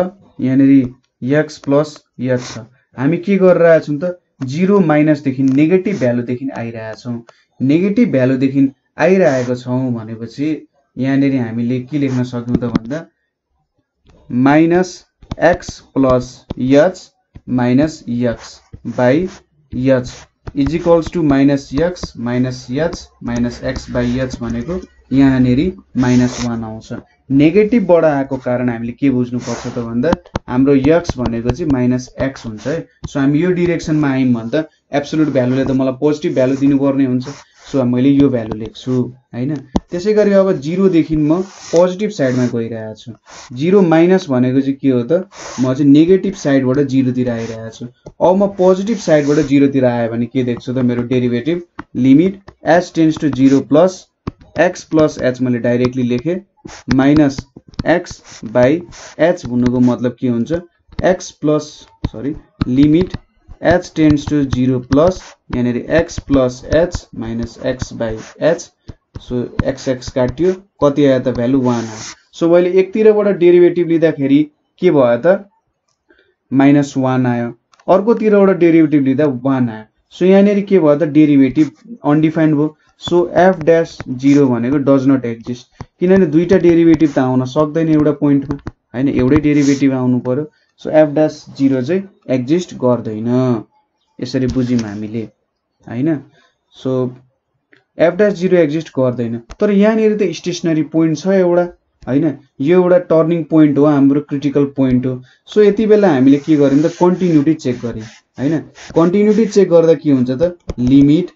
यहाँ x प्लस एच छ हामी के गरिरहेछौं त जीरो माइनस देखि नेगेटिभ भ्यालु देखि आइरहेछौं नेगेटिभ भ्यालु देखि आइरहेको छौं भनेपछि यहाँ हामीले के लेख्न सक्यौं त भन्दा minus x plus h minus x by h is equals to minus h minus x by h भनेको यहाँ माइनस वन आउँछ। नेगेटिभ बडा आएको कारण हामीले के बुझ्नुपर्छ त भन्दा हाम्रो x भनेको चाहिँ माइनस एक्स हुन्छ है। सो हामी यो डिरेक्सनमा आयौं भन्दा एब्सोल्युट भ्यालुले त मलाई पोजिटिभ भ्यालु दिनुपर्ने हुन्छ। सो मैले यो भ्यालु लेख्छु हैन। त्यसैगरी अब 0 देखि म पोजिटिभ साइडमा गइरहेको छु 0 माइनस भनेको चाहिँ के हो त म चाहिँ नेगेटिभ साइडबाट 0 तिर आइरहेको छु। अब म पोजिटिभ साइडबाट 0 तिर आए भने के देख्छु त मेरो derivative limit h tends to 0 plus x plus h मैले डाइरेक्टली लेखे माइनस एक्स बाई एच भन्नुको मतलब के हुन्छ x plus sorry limit h tends to 0 plus यहाँ x plus h minus x by h. So x x काटियो कति आयो त भ्यालु 1 आयो। सो मैले एकतिरबाट डेरिभेटिभ लिँदाखेरि के भयो त माइनस 1 आयो अर्कोतिरबाट डेरिभेटिभ लिँदा 1 आयो। सो यहाँ के भयो त डेरिभेटिभ अनडिफाइन्ड भयो। So f dash zero does not exist किनभने दुईटा डेरिभेटिभ त आउन सक्दैन एउटा पोइन्टमा हैन एउटै डेरिभेटिभ आउनु पर्यो। सो एफ डैश जीरो चाहिँ एक्जिस्ट गर्दैन यसरी बुझ्यौं हामीले हैन। So f dash zero exist गर्दैन तर यहाँ त स्टेशनरी पोइन्ट छ एउटा हैन यो एउटा टर्निङ पोइन्ट हो हाम्रो क्रिटिकल पोइन्ट हो। सो यति बेला हामीले के गर्यौं त कन्टिन्युटी चेक गर्यौं हैन। कन्टिन्युटी चेक गर्दा के हुन्छ त limit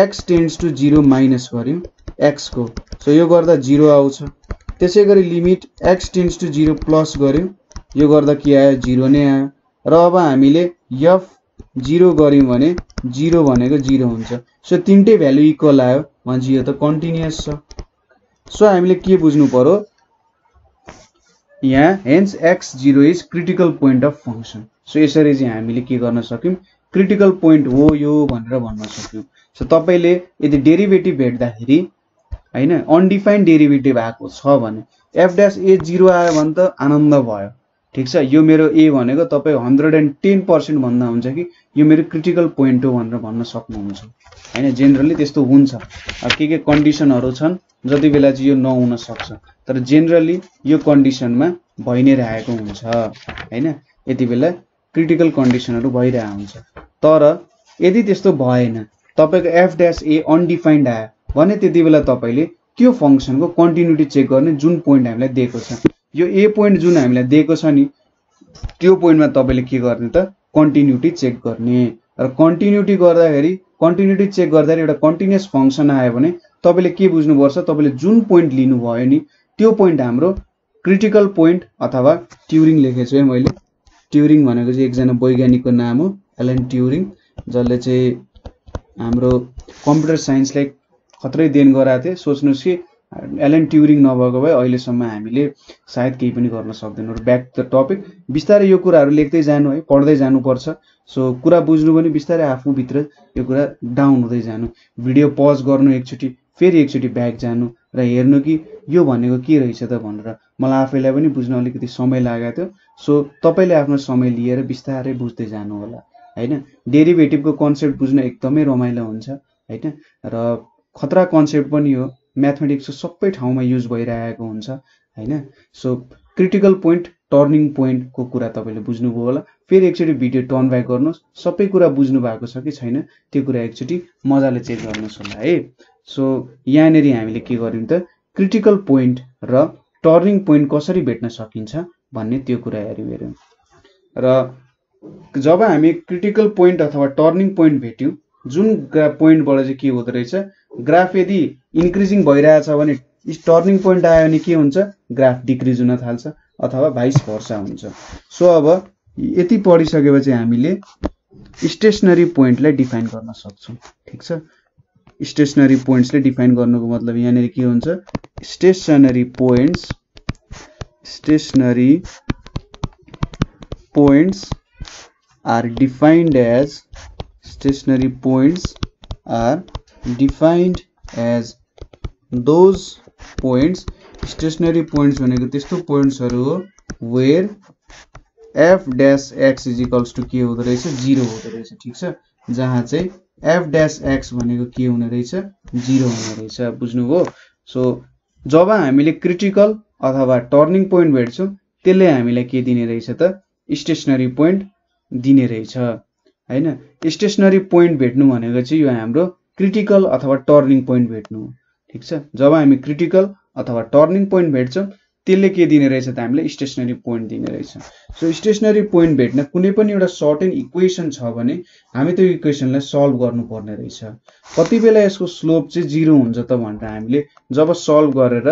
x tends to 0 minus गर्यौं x को। सो यो गर्दा 0 आउँछ। त्यसैगरी limit x tends to 0 plus गर्यौं यो गर्दा के आयो 0 नै आयो र अब हामीले f 0 गर्यौं भने 0 भनेको 0 हुन्छ। सो तीनटै भ्यालु इक्वल आयो भन्छ यो त कन्टीन्युअस छ। सो हामीले के बुझ्नु पर्यो यहाँ hence x 0 is critical point of function. So यसरी चाहिँ हामीले के गर्न सक्यौं क्रिटिकल पोइन्ट हो यो भनेर भन्न सक्यौं। सो तपाईले यदि डेरिभेटिभ भेट्दाखेरि हैन अनडिफाइन्ड डेरिभेटिभ आएको छ भने एफ डैश ए 0 आयो भने त आनन्द भयो ठीक छ यो मेरो ए भनेको तपाई 110% भन्दा हुन्छ कि यो मेरो क्रिटिकल पोइन्ट हो भनेर भन्न सक्नुहुन्छ हैन। जेनरली त्यस्तो हुन्छ के कन्डिसनहरु छन् जति बेला चाहिँ यो नहुन सक्छ तर जेनरली यो कन्डिसनमा भइ नै रहेको हुन्छ हैन। यति बेला क्रिटिकल कन्डिसनहरु भइरहेको हुन्छ तर यदि त्यस्तो भएन तपाईको एफ डैश ए अनडिफाइन्ड आयो भने त्यति बेला तपाईले त्यो फंक्शनको कन्टिन्युटी चेक गर्ने जुन पोइन्ट हामीलाई दिएको छ यो ए पोइन्ट जुन हामीलाई दिएको छ नि त्यो पोइन्टमा तपाईले के गर्ने त कन्टिन्युटी चेक गर्ने र कन्टिन्युटी चेक गर्दाखेरि एउटा कन्टीन्युअस फंक्शन आयो भने तपाईले के बुझ्नुपर्छ तपाईले जुन पोइन्ट लिनुभयो नि त्यो पोइन्ट हाम्रो क्रिटिकल पोइन्ट अथवा ट्युरिङ लेखेछु है मैले। ट्युरिङ भनेको चाहिँ एकजना वैज्ञानिकको नाम हो एलन ट्युरिङ जसले चाहिँ हाम्रो कम्प्युटर साइन्सलाई खत्रै देन गराएको थियो। सोच्नुस् कि एलन ट्युरिङ नभएको भए अहिलेसम्म हामीले सायद केही पनि गर्न सक्दैनौं। ब्याक टु द टपिक बिस्तारै यो कुराहरू लेख्दै जानु है पढ्दै जानुपर्छ। सो कुरा बुझ्नु पनि बिस्तारै आफूभित्र यो कुरा डाउन हुँदै जानु भिडियो पज गर्नु एकचोटी फेरि एकचोटी ब्याक जानु र हेर्नु कि यो भनेको के रहेछ त भनेर मलाई आफैलाई पनि बुझ्न अलिकति समय लागेको थियो। सो तपाईले आफ्नो समय लिएर बिस्तारै बुझ्दै जानु होला हैन। डेरिभेटिभको कन्सेप्ट बुझ्न एकदमै रमाइलो हुन्छ हैन र खतरा कन्सेप्ट पनि हो म्याथमेटिक्सको सबै ठाउँमा युज भइरहेको हुन्छ हैन। सो क्रिटिकल पोइन्ट टर्निङ पोइन्टको कुरा तपाईले बुझ्नुभयो होला। फेरि एकचोटी भिडियो टर्न ब्याक गर्नुस् सबै कुरा बुझ्नु भएको छ कि छैन त्यो कुरा एकचोटी मजाले चेक गर्नुस् होला है। सो यहाँ हामीले के गर्यौं त क्रिटिकल पोइन्ट र टर्निङ पोइन्ट कसरी भेट्न सकिन्छ भन्ने त्यो कुरा हेर्यौं र जब हामी क्रिटिकल पोइन्ट अथवा टर्निङ पोइन्ट भेट्यौं जुन पोइन्टबाट चाहिँ के हुँदो रहेछ ग्राफ यदि इन्क्रिजिङ भइरहेछ भने टर्निङ पोइन्ट आयो भने के हुन्छ ग्राफ डिक्रिज हुन थाल्छ अथवा भाइस भर्सा हुन्छ। सो अब यति पढिसकेपछि हामीले स्टेशनरी पोइन्टलाई डिफाइन गर्न सक्छौं ठीक छ। स्टेशनरी पोइन्ट्सले डिफाइन गर्नुको मतलब यहाँ के हुन्छ stationary points are defined as stationary points are defined as those points stationary points भनेको points where f dash x is equals to के हुँदो रहेछ 0 हुँदो रहेछ ठीक छ जहाँ चाहिँ f dash x भनेको के हुने रहेछ 0 हुने रहेछ बुझ्नुभयो सो जब हामीले क्रिटिकल अथवा टर्निङ पोइन्ट भेट्छौं त्यसले हामीलाई के दिने रहेछ त स्टेशनरी पोइन्ट दिने रहेछ हैन स्टेशनरी पोइन्ट भेट्नु भनेको चाहिँ यो हाम्रो क्रिटिकल अथवा टर्निङ पोइन्ट भेट्नु ठीक छ जब हामी क्रिटिकल अथवा टर्निङ पोइन्ट भेट्छौं त्यसले के दिने रहेछ त हामीलाई स्टेशनरी पोइन्ट दिने रहेछ सो स्टेशनरी पोइन्ट भेट्न कुनै पनि एउटा सर्टेन इक्वेसन छ भने हामी त्यो इक्वेसनलाई सल्भ गर्नुपर्ने रहेछ कतिबेला यसको स्लोप चाहिँ 0 हुन्छ त भनेर हामीले जब सल्भ गरेर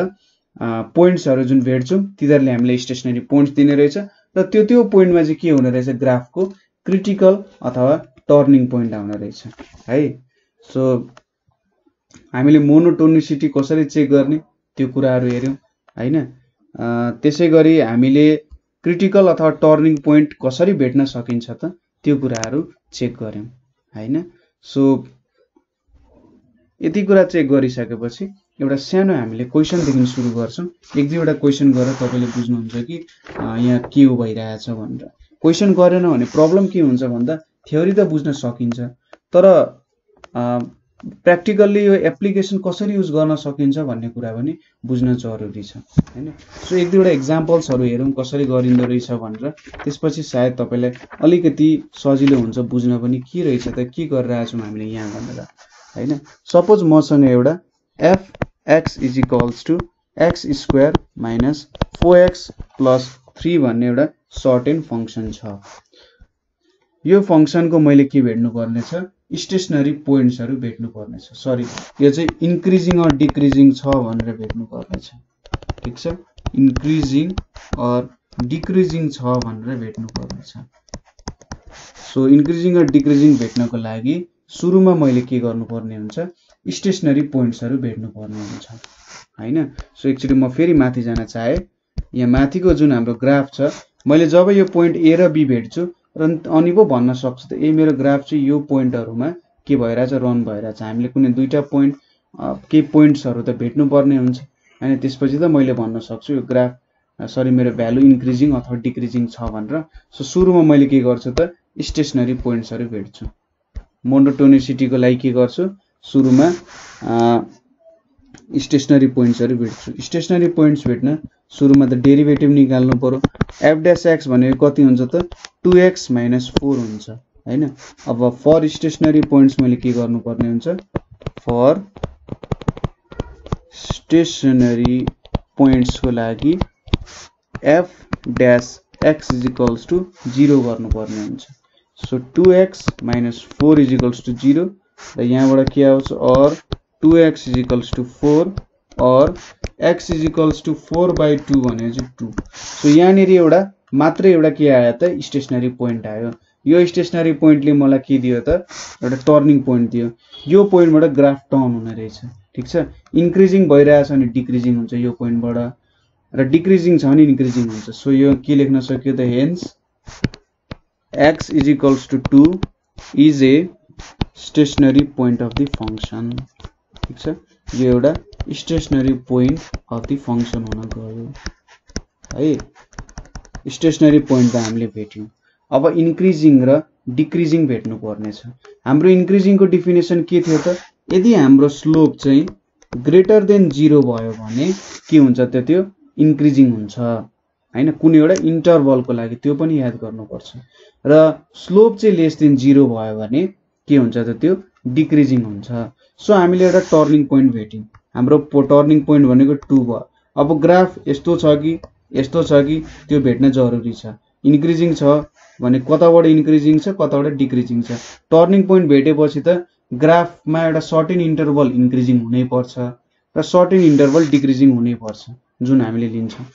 पोइन्ट्सहरु जुन भेट्छौं तिनीहरुले हामीलाई स्टेशनरी पोइन्ट्स दिने रहेछ र त्यो पोइन्टमा चाहिँ के हुने रहेछ ग्राफको क्रिटिकल अथवा टर्निङ पोइन्ट आउने रहेछ है सो हामीले मोनोटोनिसिटी कसरी चेक गर्ने त्यो कुराहरु हेर्यौं हैन त्यसैगरी हामीले क्रिटिकल अथवा टर्निङ पोइन्ट कसरी भेट्न सकिन्छ त त्यो कुराहरु चेक गर्यौं हैन सो यति कुरा चेक गरिसकेपछि एउटा सानो हामीले क्वेशन देखिन सुरु गर्छौं एक दुईवटा क्वेशन गरेर तपाईले बुझ्नुहुन्छ कि यहाँ के हो भइरहेछ भनेर क्वेशन गरेन भने प्रब्लम के हुन्छ भन्दा थ्योरी त बुझ्न सकिन्छ तर प्र्याक्टिकली यो एप्लिकेसन कसरी युज गर्न सकिन्छ भन्ने कुरा पनि बुझ्न जरुरी छ हैन सो एक दुईवटा एक्जाम्पल्सहरु हेरौं कसरी गरिँदो रहेछ भनेर त्यसपछि सायद तपाईलाई अलिकति सजिलो हुन्छ बुझ्न पनि के रहेछ त के गरिरहेछौं हामीले यहाँ भनेर हैन सपोज मसँग एउटा f x is equals to x square minus 4x plus 3 भन्ने एउटा सर्टेन फंक्शन छ यो फंक्शनको मैले के भेट्नु पर्ने छ स्टेशनरी पोइन्ट्सहरु भेट्नु पर्ने छ सरी यो चाहिँ इन्क्रीजिङ अर डिक्रीजिङ छ भनेर भेट्नु पर्ने छ ठीक छ इन्क्रीजिङ अर डिक्रीजिङ छ भनेर भेट्नु पर्ने छ सो इन्क्रीजिङ अर डिक्रीजिङ भेट्नको लागि सुरुमा मैले के गर्नु पर्ने हुन्छ स्टेशनरी पोइन्ट्सहरु भेट्नु पर्ने हुन्छ हैन सो एकचोटी म फेरि माथि जान चाहे यहाँ माथिको जुन हाम्रो ग्राफ छ मैले जब यो पोइन्ट ए र बी भेट्छु अनि पो भन्न सक्छु त ए मेरो ग्राफ चाहिँ यो पोइन्टहरुमा के भइराछ रन भइराछ हामीले कुनै दुईटा पोइन्ट के पोइन्ट्सहरु त भेट्नु पर्ने हुन्छ हैन त्यसपछि त मैले भन्न सक्छु यो ग्राफ सरी मेरो भ्यालु इन्क्रीजिङ अथवा डिक्रीजिङ छ भनेर सो सुरुमा मैले के गर्छु त स्टेशनरी पोइन्ट्सहरु भेट्छु मोनोटोनिसिटीको लागि के गर्छु सुरुमा स्टेशनरी पोइन्ट्सहरु भेट्छु स्टेशनरी पोइन्ट्स भेट्न सुरुमा त डेरिभेटिभ निकाल्नु पर्यो f-x भनेको कति हुन्छ त 2x - 4 हुन्छ हैन अब फॉर स्टेशनरी पोइन्ट्स मैले के गर्नु पर्ने हुन्छ फॉर स्टेशनरी पोइन्ट्स को लागि f-x = 0 गर्नु पर्ने हुन्छ सो 2x - 4 = 0 र यहाँबाट के आउँछ और 2x = 4 और x = 4/2 भनेपछि 2 सो यहाँ नेरी एउटा मात्रै एउटा के आयो त स्टेशनरी पोइन्ट आयो यो स्टेशनरी पोइन्टले मलाई के दियो त एउटा टर्निङ पोइन्ट दियो यो पोइन्टबाट ग्राफ टर्न हुने रहेछ ठीक छ इन्क्रीजिङ भइरहेछ अनि डिक्रीजिङ हुन्छ यो पोइन्टबाट र डिक्रीजिङ छ अनि इन्क्रीजिङ हुन्छ सो यो के लेख्न सकियो त hence x = 2 is a stationary point of the function ठीक छ यो एउटा stationary point of the function हुन गयो है स्टेशनरी पोइन्ट त हामीले भेट्यौं अब इन्क्रीजिङ र डिक्रीजिङ भेट्नु पर्ने छ हाम्रो इन्क्रीजिङ को डेफिनेसन के थियो त यदि हाम्रो स्लोप चाहिँ ग्रेटर देन 0 भयो भने के हुन्छ त त्यो इन्क्रीजिङ हुन्छ हैन कुनै एउटा इन्टरभलको लागि त्यो पनि याद गर्नुपर्छ र स्लोप चाहिँ लेस देन 0 भयो भने के हुन्छ त त्यो डिक्रीजिङ हुन्छ सो हामीले एउटा टर्निङ पोइन्ट भेट्यौं हाम्रो टर्निङ पोइन्ट भनेको 2 भयो अब ग्राफ यस्तो छ कि त्यो भेट्न जरुरी छ इन्क्रीजिङ छ भने कताबाट इन्क्रीजिङ छ कताबाट डिक्रीजिङ छ टर्निङ पोइन्ट भेटेपछि त ग्राफमा एउटा सर्टेन इन्टरभल इन्क्रीजिङ हुनै पर्छ र सर्टेन इन्टरभल डिक्रीजिङ हुनै पर्छ जुन हामीले लिन्छौं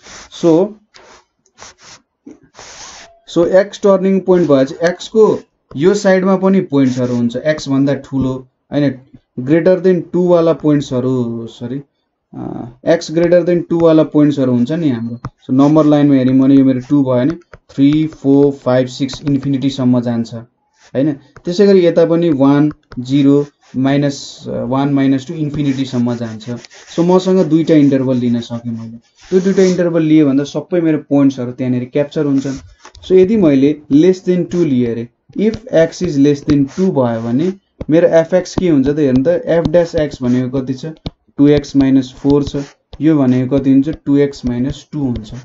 सो x टर्निङ पोइन्ट भएपछि x को यो साइडमा पनि पोइन्ट्सहरु हुन्छ x भन्दा ठूलो हैन ग्रेटर देन 2 वाला पोइन्ट्सहरु सरी एक्स ग्रेटर देन 2 वाला पोइंट्सहरु हुन्छ नि हाम्रो। सो नम्बर लाइन में हेर्यौं भने यो मेरो 2 भयो नि 3 4 5 6 इन्फिनिटी सम्म जान्छ हैन। त्यसैगरी यता पनि 1 0 -1 -2 इन्फिनिटी सम्म जान्छ। सो मसँग दुईटा इन्टरभल लिन सके मैले। त्यो दुईटा इन्टरभल लिए भन्दा सबै मेरो पोइन्ट्सहरु त्यहाँनेर क्याप्चर हुन्छन्। सो यदि मैले लेस देन 2 लिए रे if x is less than 2 भयो भने मेरो fx के हुन्छ त हेर्नु त f-x भनेको कति छ 2x-4 छ। यो भनेको कति हुन्छ 2x-2 हुन्छ।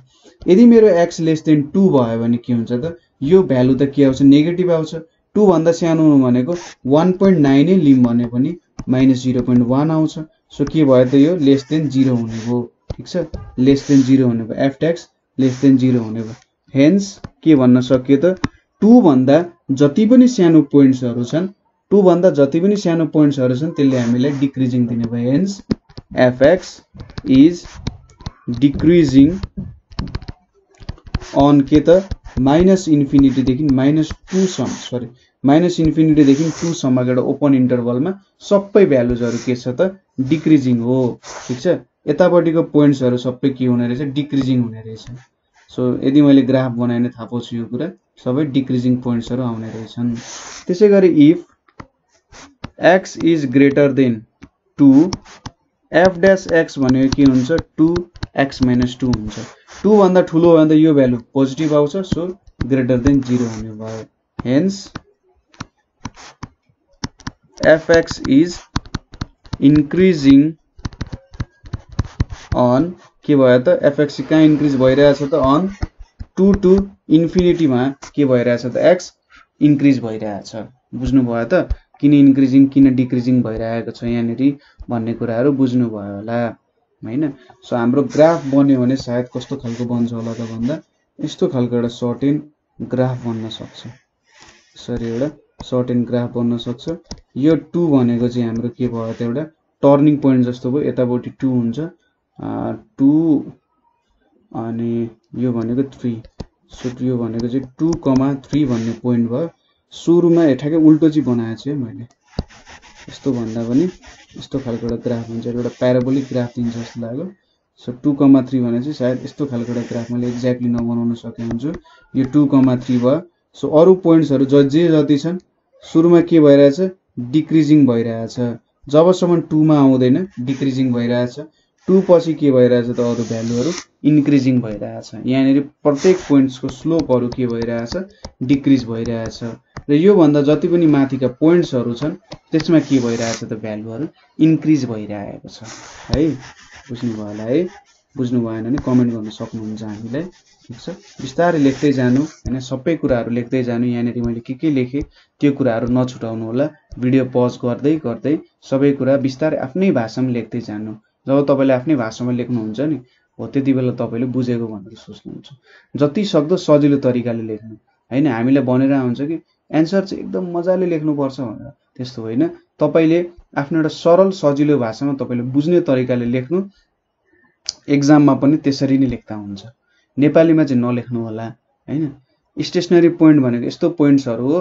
यदि मेरो x लेस देन 2 भयो भने के हुन्छ त यो भ्यालु त के आउँछ नेगेटिभ आउँछ। 2 भन्दा सानो हुनु भनेको 1.9 नै लिम भने पनि -0.1 आउँछ। सो के भयो त यो लेस देन 0 हुने भयो। ठीक छ लेस देन 0 हुने भयो f-x लेस देन 0 हुने भयो। हेन्स के भन्न सकियो त 2 भन्दा जति पनि सानो पोइन्ट्सहरु छन् 2 भन्दा जति पनि सानो पोइन्ट्सहरु छन् त्यसले हामीलाई डिक्रीजिङ दिने भयो। Hence fx is decreasing on के त -इन्फिनिटी देखि -2 सम्म सरी -इन्फिनिटी देखि 2 सम्मको एउटा ओपन इन्टरभलमा सबै भ्यालुजहरु के छ त डिक्रीजिङ हो। ठीक छ यतापटिको पोइन्ट्सहरु सबै के हुने रहेछ डिक्रीजिङ हुने रहेछ। सो यदि मैले ग्राफ बनाए नि थाहा पाउँछु यो कुरा सबै डिक्रीजिङ पोइन्ट्सहरु आउने रहेछन्। त्यसैगरी if x is greater than 2 f-x भनेको के हुन्छ 2x-2 हुन्छ। 2 भन्दा ठूलो हो भने यो भ्यालु पोजिटिभ आउँछ। सो ग्रेटर देन 0 हुने भयो। Hence f(x) is increasing on के भयो त f(x) कहाँ इन्क्रिज भइरहेछ त अन 2 टु इन्फिनिटी मा के भइरहेछ त x इन्क्रिज भइरहेछ। बुझ्नु भयो त किन इन्क्रिजिङ किन डिक्रिजिङ भइरहेको छ यहाँ नेरी भन्ने कुराहरु बुझ्नु भयो होला हैन। सो हाम्रो ग्राफ बन्यो भने सायद कस्तो खालको बन्छ होला त भन्दा यस्तो खालको एउटा सर्टेन ग्राफ बन्न सक्छ। यसरी एउटा सर्टेन ग्राफ बन्न सक्छ। यो 2 भनेको चाहिँ हाम्रो के भयो त एउटा टर्निङ पोइन्ट जस्तो भयो। यतापटि 2 हुन्छ 2 अनि यो भनेको 3। सो यो भनेको चाहिँ 2,3 भन्ने पोइन्ट भयो। सुरुमा ठ्याक्कै उल्टो चाहिँ बनाएछ मैले यस्तो भन्दा पनि यस्तो खालको एउटा ग्राफ हुन्छ एउटा प्याराबोलिक ग्राफ दिन्छ जस्तो लाग्यो। सो 2,3 भनेपछि सायद यस्तो खालको एउटा ग्राफ मैले एक्ज्याक्टली नबनाउन सके हुन्छु। यो 2,3 भयो। सो अरु पोइन्ट्सहरु जे जति छन् सुरुमा के भइरहेछ डिक्रिजिङ भइरहेछ। जबसम्म 2 मा आउँदैन डिक्रिजिङ भइरहेछ। 2 पछि के भइरहेछ त अरु भ्यालुहरु इन्क्रिजिङ भइरहेछ। यहाँ नेरी प्रत्येक पोइन्ट्सको स्लोपहरु के भइरहेछ डिक्रिज भइरहेछ र यो भन्दा जति पनि माथिका पोइन्ट्सहरु छन् त्यसमा के भइरहेछ त भ्यालुहरु इन्क्रिज भइरहेको छ है। बुझ्नु भयो होला है। बुझ्नु भएन भने कमेन्ट गर्न सक्नुहुन्छ हामीलाई। ठीक छ बिस्तारै लेख्दै जानु हैन सबै कुराहरु लेख्दै जानु। यहाँ नेरी मैले के लेखे त्यो कुराहरु नछुटाउनु होला। भिडियो पज गर्दै गर्दै सबै कुरा बिस्तारै आफ्नै भाषामा लेख्दै जानु। जब तपाईले आफ्नै भाषामा लेख्नुहुन्छ नि हो त्यतिबेला तपाईले बुझेको भनेर सोच्नुहुन्छ। जति सक्दो सजिलो तरिकाले लेख्नु हैन। हामीले भनेर हुन्छ कि आन्सर चाहिँ एकदम मजाले लेख्नु पर्छ भनेर त्यस्तो होइन। तपाईले आफ्नो एउटा सरल सजिलो भाषामा तपाईले बुझ्ने तरिकाले लेख्नु। एग्जाममा पनि त्यसरी नै लेख्दा हुन्छ। नेपालीमा चाहिँ नलेख्नु होला हैन। स्टेशनरी पोइन्ट भनेको यस्तो पोइन्ट्सहरु हो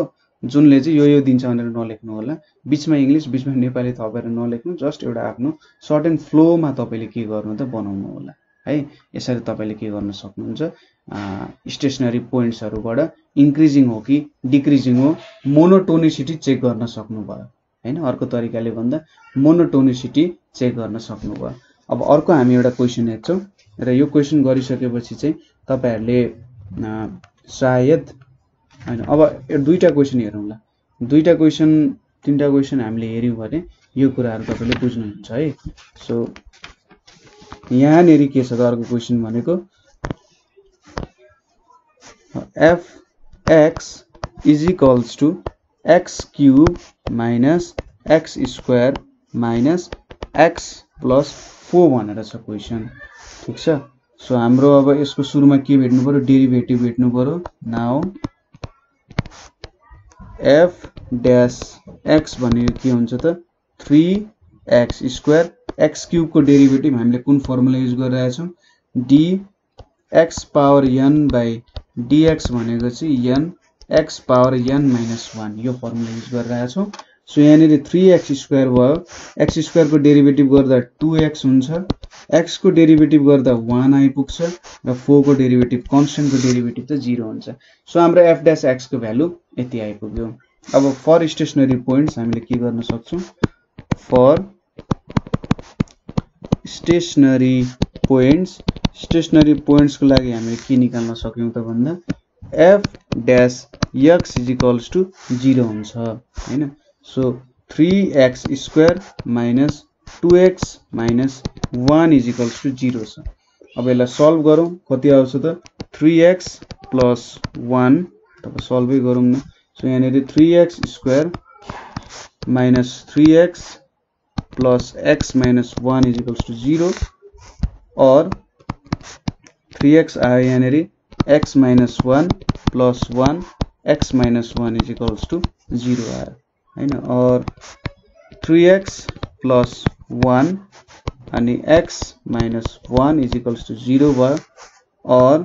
जुनले चाहिँ यो दिन्छ भनेर नलेख्नु होला। बीचमा इंग्लिश बीचमा नेपाली थपेर नलेख्नु। जस्ट एउटा आफ्नो सर्टेन फ्लोमा तपाईले के गर्नु त बनाउनु होला है। यसरी तपाईले के गर्न सक्नुहुन्छ। स्टेशनरी पोइन्ट्सहरुबाट इन्क्रिजिङ हो कि डिक्रिजिङ हो मोनोटोनिसिटी चेक गर्न सक्नुभयो हैन। अर्को तरिकाले भन्दा मोनोटोनिसिटी चेक गर्न सक्नुभयो। अब अर्को हामी एउटा क्वेशन हेर्छौं र यो क्वेशन गरिसकेपछि चाहिँ तपाईहरुले शायद हैन अब दुईटा क्वेशन हेरौँला। दुईटा क्वेशन तीनटा क्वेशन हामीले हेर्यौं भने यो कुराहरु तपाईले बुझ्नुहुन्छ है। सो यहाँ नेरी के छ त अर्को क्वेशन भनेको f(x) = x³ - x² - x + 4 भनेर छ क्वेशन। ठीक छ सो हाम्रो अब यसको सुरुमा के भेट्नु पर्यो डेरिभेटिभ भेट्नु पर्यो। नाउ f-x भनेको के हुन्छ त 3x² x³ को डेरिभेटिभ हामीले कुन फर्मुला युज गरिरहेका छौं dx/n/dx भनेको चाहिँ n x पावर n - 1 यो फर्मुला युज गरिरहेका छौं। सो यहाँ 3x² भयो x² को डेरिभेटिभ गर्दा 2x हुन्छ x को डेरिभेटिभ गर्दा 1 आइपुग्छ र 4 को डेरिभेटिभ कन्स्टन्ट को डेरिभेटिभ त 0 हुन्छ। सो हाम्रो f-x को भ्यालु यति आइपुग्यो। अब फर स्टेशनरी पोइन्ट्स हामीले के गर्न सक्छौं, फर स्टेशनरी पोइन्ट्स को लागि हामीले के निकाल्न सक्यौं त भन्दा f-x = 0 हुन्छ हैन। सो 3x² - 2x - 1 = 0 छ। अब यसलाई सल्भ गरौं, कति आउँछ त 3x + 1, तब सल्भै गरौं न। सो यहाँ 3x² - 3x + x - 1 = 0 और 3x आयो यहाँ x - 1 + 1 x - 1 = 0 आयो हैन। और 3x + 1 अनि x - 1 = 0 भयो और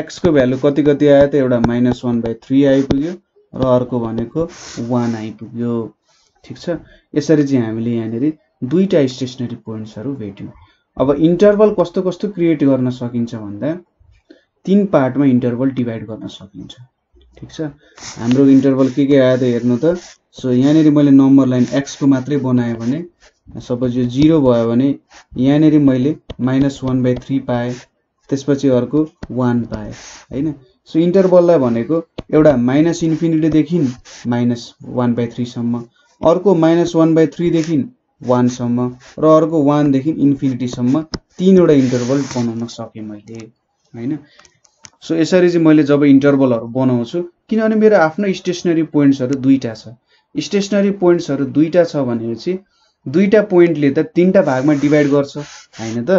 x को भ्यालु कति कति आयो त एउटा -1/3 आइपुग्यो र अर्को भनेको 1 आइपुग्यो। ठीक छ, यसरी चाहिँ हामीले यहाँ दुईटा स्टेशनरी पोइन्ट्सहरु भेट्यौं। अब इन्टरभल कस्तो कस्तो क्रिएट गर्न सकिन्छ भन्दा 3 पार्टमा इन्टरभल डिवाइड गर्न सकिन्छ। ठीक छ, हाम्रो इन्टरभल के आयो त हेर्नु त। सो यहाँ मैले नम्बर लाइन x को मात्रै बनाए भने सपोज यो 0 भयो भने यहाँ मैले -1/3 पाए, त्यसपछि अर्को 1 पाए हैन। सो इन्टरभललाई भनेको एउटा -∞ देखि -1/3 सम्म, अर्को -1/3 देखि 1 सम्म र अर्को 1 देखि इन्फिनिटी सम्म तीनवटा इन्टरभल बनाउन सके मैले हैन। सो यसरी चाहिँ मैले जब इन्टरभलहरु बनाउँछु, किनभने मेरो आफ्नो स्टेशनरी पोइन्ट्सहरु दुईटा छ, भनेपछि दुईटा पोइन्टले त तीनटा भागमा डिवाइड गर्छ हैन त,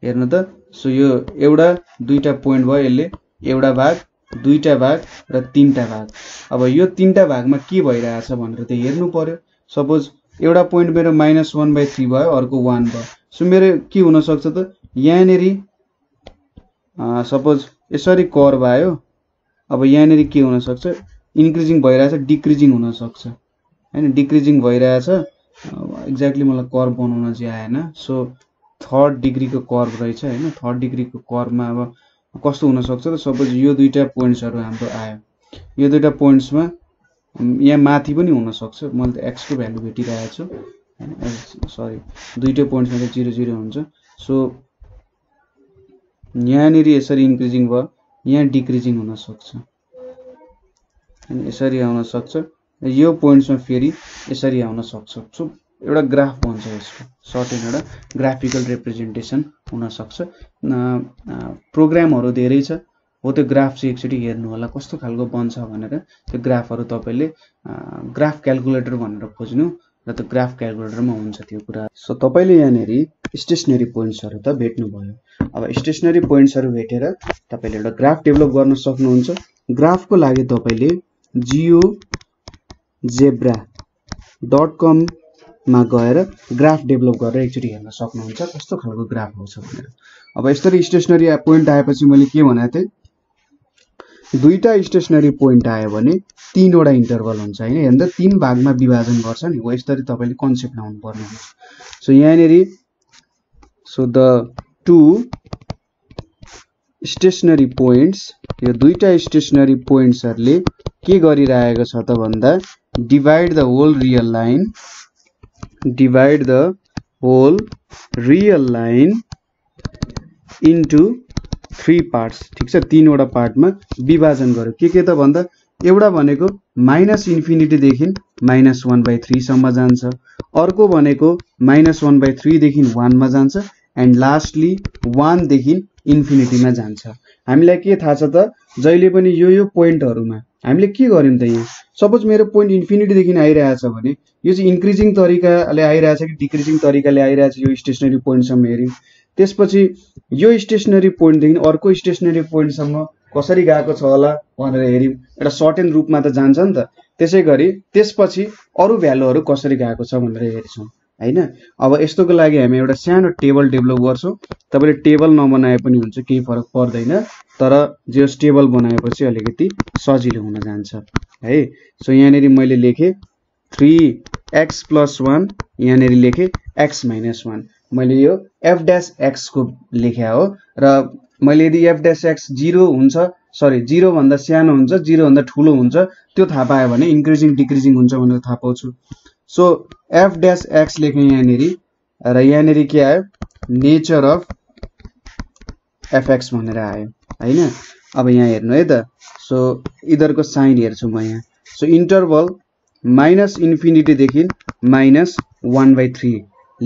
हेर्नु त। सो यो एउटा दुईटा पोइन्ट भयो, यसले एउटा भाग, दुईटा भाग र तीनटा भाग। अब यो तीनटा भागमा के भइराछ भनेर त हेर्नु पर्यो। सपोज एउटा पोइन्ट मेरो -1/3 भयो, अर्को 1 भयो। सो मेरो के हुन सक्छ त यहाँ सपोज यसरी कर्व आयो, अब यहाँ के हुन सक्छ, इन्क्रिजिङ भइराछ, डिक्रिजिङ हुन सक्छ हैन, डिक्रिजिङ भइराछ। एक्ज्याक्टली मलाई कर्व बनाउन चाहिँ आएन। सो 3rd डिग्रीको कर्व रहेछ हैन। 3rd डिग्रीको कर्वमा अब कस्तो हुन सक्छ त, सपोज यो दुईटा पोइन्ट्सहरु हाम्रो आयो, यो दुईटा पोइन्ट्समा यहाँ माथि पनि हुन सक्छ। मैले त x को भ्यालु भेटिराछु हैन, सरी दुईटा पोइन्ट्समा त 0 0 हुन्छ। सो यहाँ यसरी इन्क्रिजिङ भयो, यहाँ डिक्रिजिङ हुन सक्छ, यसरी आउन सक्छ, यो पोइन्ट्समा फेरि यसरी आउन सक्छ। सो एउटा ग्राफ भन्छ यसको, सर्टेन एउटा ग्राफिकल रिप्रेजेन्टेसन हुन सक्छ। प्रोग्रामहरु धेरै छ, हो त्यो ग्राफ चाहिँ एकचोटी हेर्नु होला कस्तो खालको बन्छ भनेर। त्यो ग्राफहरु तपाईले ग्राफ क्याल्कुलेटर भनेर खोज्नु र त्यो ग्राफ क्याल्कुलेटरमा हुन्छ त्यो कुरा। सो तपाईले यहाँ स्टेशनरी पोइन्ट्सहरु त भेट्नु भयो। अब स्टेशनरी पोइन्ट्सहरु भेटेर तपाईले एउटा ग्राफ डेभलप गर्न सक्नुहुन्छ। ग्राफको लागि तपाईले geogebra.com मा गएर ग्राफ डेभलप गरेर एकचोटी हेर्न सक्नुहुन्छ कस्तो खालको ग्राफ आउँछ भनेर। अब यसरी स्टेशनरी पोइन्ट आएपछि मैले के भनेको थिएँ, दुईटा स्टेशनरी पोइन्ट आयो भने तीनवटा इन्टरभल हुन्छ हैन, हेर्दा तीन भागमा विभाजन गर्छ नि, हो यसरी तपाईले कन्सेप्ट लाउनु पर्नु हुन्छ। सो यहाँ द 2 स्टेशनरी पोइन्ट्स, यो दुईटा स्टेशनरी पोइन्ट्सहरुले के गरिरहेको छ त भन्दा divide the whole real line into 3 parts. ठीक छ, तीनवटा पार्टमा विभाजन गर्यो, के त भन्दा एउटा भनेको -∞ देखि -1/3 सम्म जान्छ, अर्को भनेको -1/3 देखि 1 मा जान्छ एन्ड लास्टली 1 देखि इन्फिनिटीमा जान्छ। हामीलाई के थाहा छ त, जहिले पनि यो पोइन्टहरुमा हामीले के गर्यौं त, यहाँ सपोज मेरो पोइन्ट इन्फिनिटी देखि आइरहेछ भने यो चाहिँ इन्क्रिजिङ तरिकाले आइरहेछ कि डिक्रिजिङ तरिकाले आइरहेछ यो स्टेशनरी पोइन्टसम्म हेर्यौं। त्यसपछि यो स्टेशनरी पोइन्ट देखि अर्को स्टेशनरी पोइन्ट सम्म कसरी गएको छ होला भनेर हेर्यौं, एउटा सर्टेन रूपमा त जान्छ नि त। त्यसैगरी त्यसपछि अरु भ्यालुहरु कसरी गएको छ भनेर हेर्छौं हैन। अब यस्तोको लागि हामी एउटा सानो टेबल डेभलप गर्छौं। तपाईले टेबल नबनाए पनि हुन्छ, केही फरक पर्दैन, तर जस टेबल बनाएपछि अलिकति सजिलो हुन जान्छ है। सो यहाँ मैले लेखे थ्री एक्स प्लस वन यहाँ लेखें एक्स माइनस वन मैं ये एफ डैश एक्स को लेखे हो र मैले यदि एफ डैश एक्स जीरो हुन्छ सरी जीरो भन्दा सानो हुन्छ जीरो भन्दा ठूलो हुन्छ त्यो थाहा पाए भने इन्क्रिजिङ डिक्रिजिङ हुन्छ भनेर थाहा पाउँछु। सो एफ डैश एक्स लेख्ने यहाँ नेरी के आयो नेचर अफ एफ एक्स भनेर आयो हैन। अब यहाँ हेर्नु है त सो इधरको साइन हेर्छु म यहाँ। सो इन्टरवल माइनस इन्फिनिटी देखि माइनस 1/3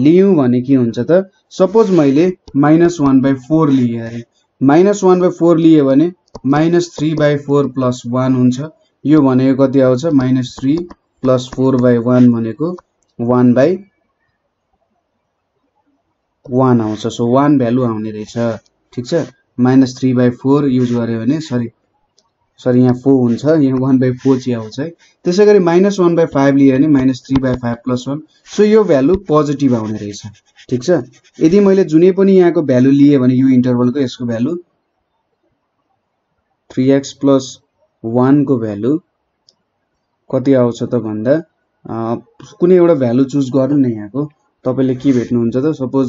लियौं भने के हुन्छ त सपोज मैले माइनस 1/4 लिएँ अरे माइनस 1/4 लियो भने माइनस 3/4 प्लस 1 हुन्छ। यो भनेको कति आउँछ माइनस 3 प्लस 4/1 भनेको 1/1 आउँछ। सो 1 भ्यालु आउने रहेछ ठीक छ। माइनस 3/4 युज गर्यो भने सरी यहाँ 4 हुन्छ यहाँ 1/4 चाहिँ आउँछ है। त्यसैगरी माइनस 1/5 लियो भने माइनस 3/5 प्लस 1। सो यो भ्यालु पोजिटिभ आउने रहेछ ठीक छ। यदि मैले जुनै पनि यहाँको भ्यालु लिए भने यो इन्टरभलको यसको भ्यालु 3x प्लस 1 को भ्यालु कति आउँछ त भन्दा कुनै एउटा भ्यालु चुज गर्नु न यहाँको तपाईले के भेट्नुहुन्छ त सपोज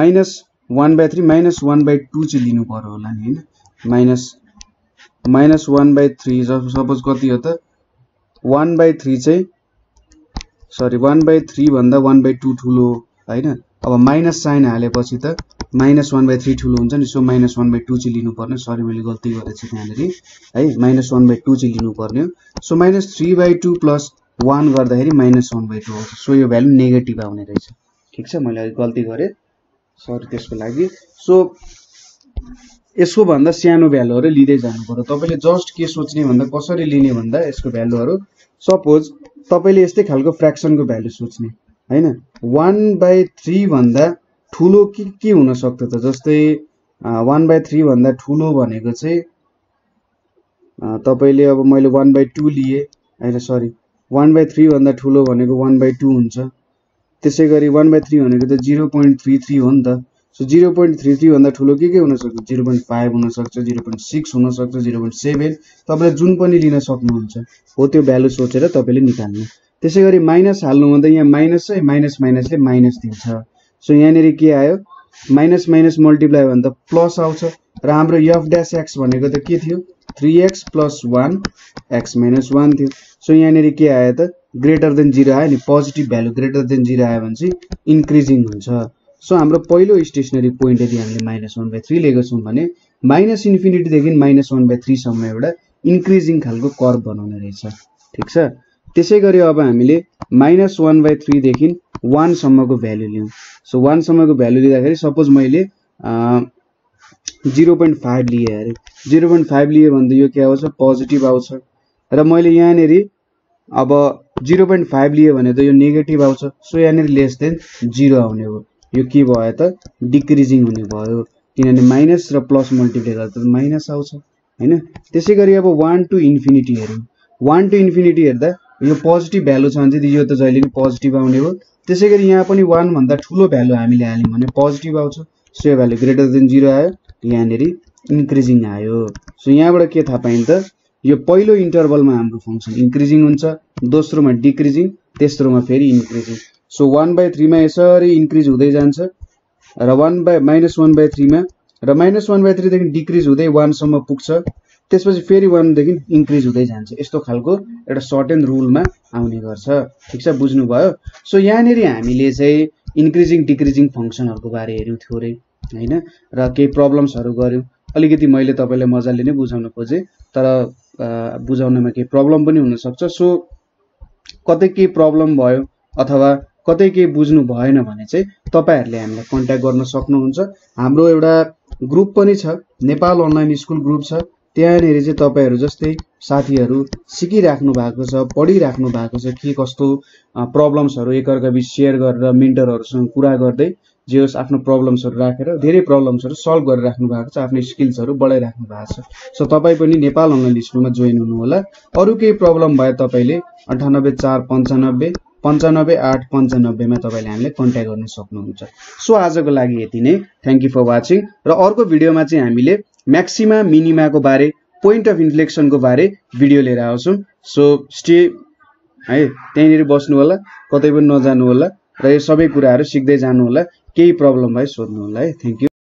माइनस 1/3 माइनस 1/2 चाहिँ लिनु पर्यो होला नि हैन। माइनस 1/3 सपोज कति हो त 1/3 चाहिँ सरी 1/3 भन्दा 1/2 ठूलो हैन। अब माइनस साइन हालेपछि त माइनस 1/3 ठूलो हुन्छ नि। सो माइनस 1/2 चाहिँ लिनु पर्ने सरी मैले गल्ती गरेछ त्यहाँनेरि है माइनस 1/2 चाहिँ लिनु पर्ने। सो माइनस 3/2 प्लस 1 गर्दाखेरि माइनस 1/2 आउँछ। सो यो भ्यालु नेगेटिभ आउने रहेछ ठीक छ। मैले अघि गल्ती गरे सरी त्यसको लागि। सो यसको भन्दा सानो भ्यालुहरु लिदै जानु पर्यो। तपाईले जस्ट के सोच्ने भन्दा कसरी लिने भन्दा यसको भ्यालुहरु सपोज तपाईले यस्तै खालको फ्र्याक्सन को भ्यालु सोच्ने हैन। 1/3 भन्दा ठूलो के हुन सक्छ त जस्तै 1/3 भन्दा ठूलो भनेको चाहिँ तपाईले अब मैले 1/2 लिए हैन सरी 1/3 भन्दा ठूलो भनेको 1/2 हुन्छ। त्यसैगरी 1/3 भनेको त 0.33 हो नि त। सो 0.33 भन्दा ठूलो के हुन सक्छ 0.5 हुन सक्छ 0.6 हुन सक्छ 0.7 तपाईले जुन पनि लिन सक्नुहुन्छ हो त्यो भ्यालु सोचेर तपाईले निकाल्नु। त्यसैगरी माइनस हाल्नु भन्दा यहाँ माइनस चाहिँ माइनस माइनसले माइनस दिन्छ। सो यहाँ नेरी के आयो माइनस माइनस मल्टिप्लाई भन्दा प्लस आउँछ र हाम्रो f-x भनेको त के थियो 3x + 1x - 1 थियो। सो यहाँ नेरी के आयो त ग्रेटर देन 0 आयो नि पोजिटिभ भ्यालु ग्रेटर देन 0 आयो भने चाहिँ इन्क्रिजिङ हुन्छ। सो हाम्रो पहिलो स्टेशनरी पोइन्ट यदि हामीले -1/3 लिएको छौं भने माइनस इन्फिनिटी देखि -1/3 सम्म एउटा इन्क्रिजिङ खालको कर्व बनाउने रहेछ ठीक छ। त्यसैगरी अब हामीले -1/3 देखि 1 सम्मको भ्यालु लियौं। सो 1 सम्मको भ्यालु लिँदाखेरि सपोज मैले 0.5 लिए अरे 0.5 लिए भन्दा यो के आउँछ पोजिटिभ आउँछ र मैले यहाँ नेरी अब 0.5 लिए भने त यो नेगेटिभ आउँछ। सो यहाँ नेरी लेस देन 0 आउने हो। यो के भयो त डिक्रिजिङ हुने भयो किनभने माइनस र प्लस मल्टिप्लाई गर्दा माइनस आउँछ हैन। त्यसैगरी अब 1 to इन्फिनिटी हेरौं। 1 to इन्फिनिटी हेर्दा यो पोजिटिभ भ्यालु छ भने यो त जहिले पनि पोजिटिभ आउने हो। त्यसैगरी यहाँ पनि 1 भन्दा ठूलो भ्यालु हामीले हाल्यौं भने पोजिटिभ आउँछ। सो यो भ्यालु ग्रेटर देन 0 आयो यहाँ नेरी इन्क्रिजिङ आयो। सो यहाँबाट के थाहा पाइन त यो पहिलो इन्टरभलमा हाम्रो फंक्सन इन्क्रिजिङ हुन्छ दोस्रोमा डिक्रिजिङ तेस्रोमा फेरि इन्क्रिजिङ। सो 1/3 मा यसरी इन्क्रिज हुँदै जान्छ र -1/3 मा र -1/3 देखि डिक्रिज हुँदै 1 सम्म पुग्छ। त्यसपछि फेरि 1 देखि इन्क्रिज हुँदै जान्छ। यस्तो खालको एउटा सर्टेन रुलमा आउने गर्छ ठीक छ बुझ्नु भयो। सो यहाँ नेरी हामीले चाहिँ इन्क्रिजिङ डिक्रिजिङ फंक्सनहरुको बारे हेर्यौं थोरै हैन र केही प्रब्लम्सहरु गर्यौं। अलिकति मैले तपाईलाई मजाले नै बुझाउन खोजे तर बुझाउनमा केही प्रब्लम पनि हुन सक्छ। सो कतै केही प्रब्लम भयो अथवा कतै के बुझ्नु भएन भने चाहिँ तपाईहरुले हामीलाई कन्ट्याक्ट गर्न सक्नुहुन्छ। हाम्रो एउटा ग्रुप पनि छ नेपाल अनलाइन स्कुल ग्रुप छ। त्यहाँ नेरी चाहिँ तपाईहरु जस्तै साथीहरु सिकिराख्नु भएको छ पढिराख्नु भएको छ के कस्तो प्रब्लम्सहरु एकअर्का बिच शेयर गरेर मेन्टरहरुसँग कुरा गर्दै जे होस् आफ्नो प्रब्लम्सहरु राखेर धेरै प्रब्लम्सहरु सल्भ गरेर राख्नु भएको छ आफ्नो स्किल्सहरु बढाइराख्नु भएको छ। सो तपाई पनि नेपाल अनलाइन स्कुलमा जोइन हुनु होला। अरु केही प्रब्लम भए तपाईले 9845955895 मा तपाईले हामीलाई कन्ट्याक्ट गर्न सक्नुहुन्छ। सो आजको लागि यति नै। थ्यांक यू फर वाचिङ र अर्को भिडियोमा चाहिँ हामीले म्याक्सिमा मिनिमाको बारे पोइन्ट अफ इन्फ्लेक्सनको बारे भिडियो लिएर आउँछौं। सो स्टे हाई त्यहीँनिर बस्नु होला, कतै पनि नजानु होला र यो सबै कुराहरु सिक्दै जानु होला। केही प्रब्लम भए सोध्नु होला है। Thank you.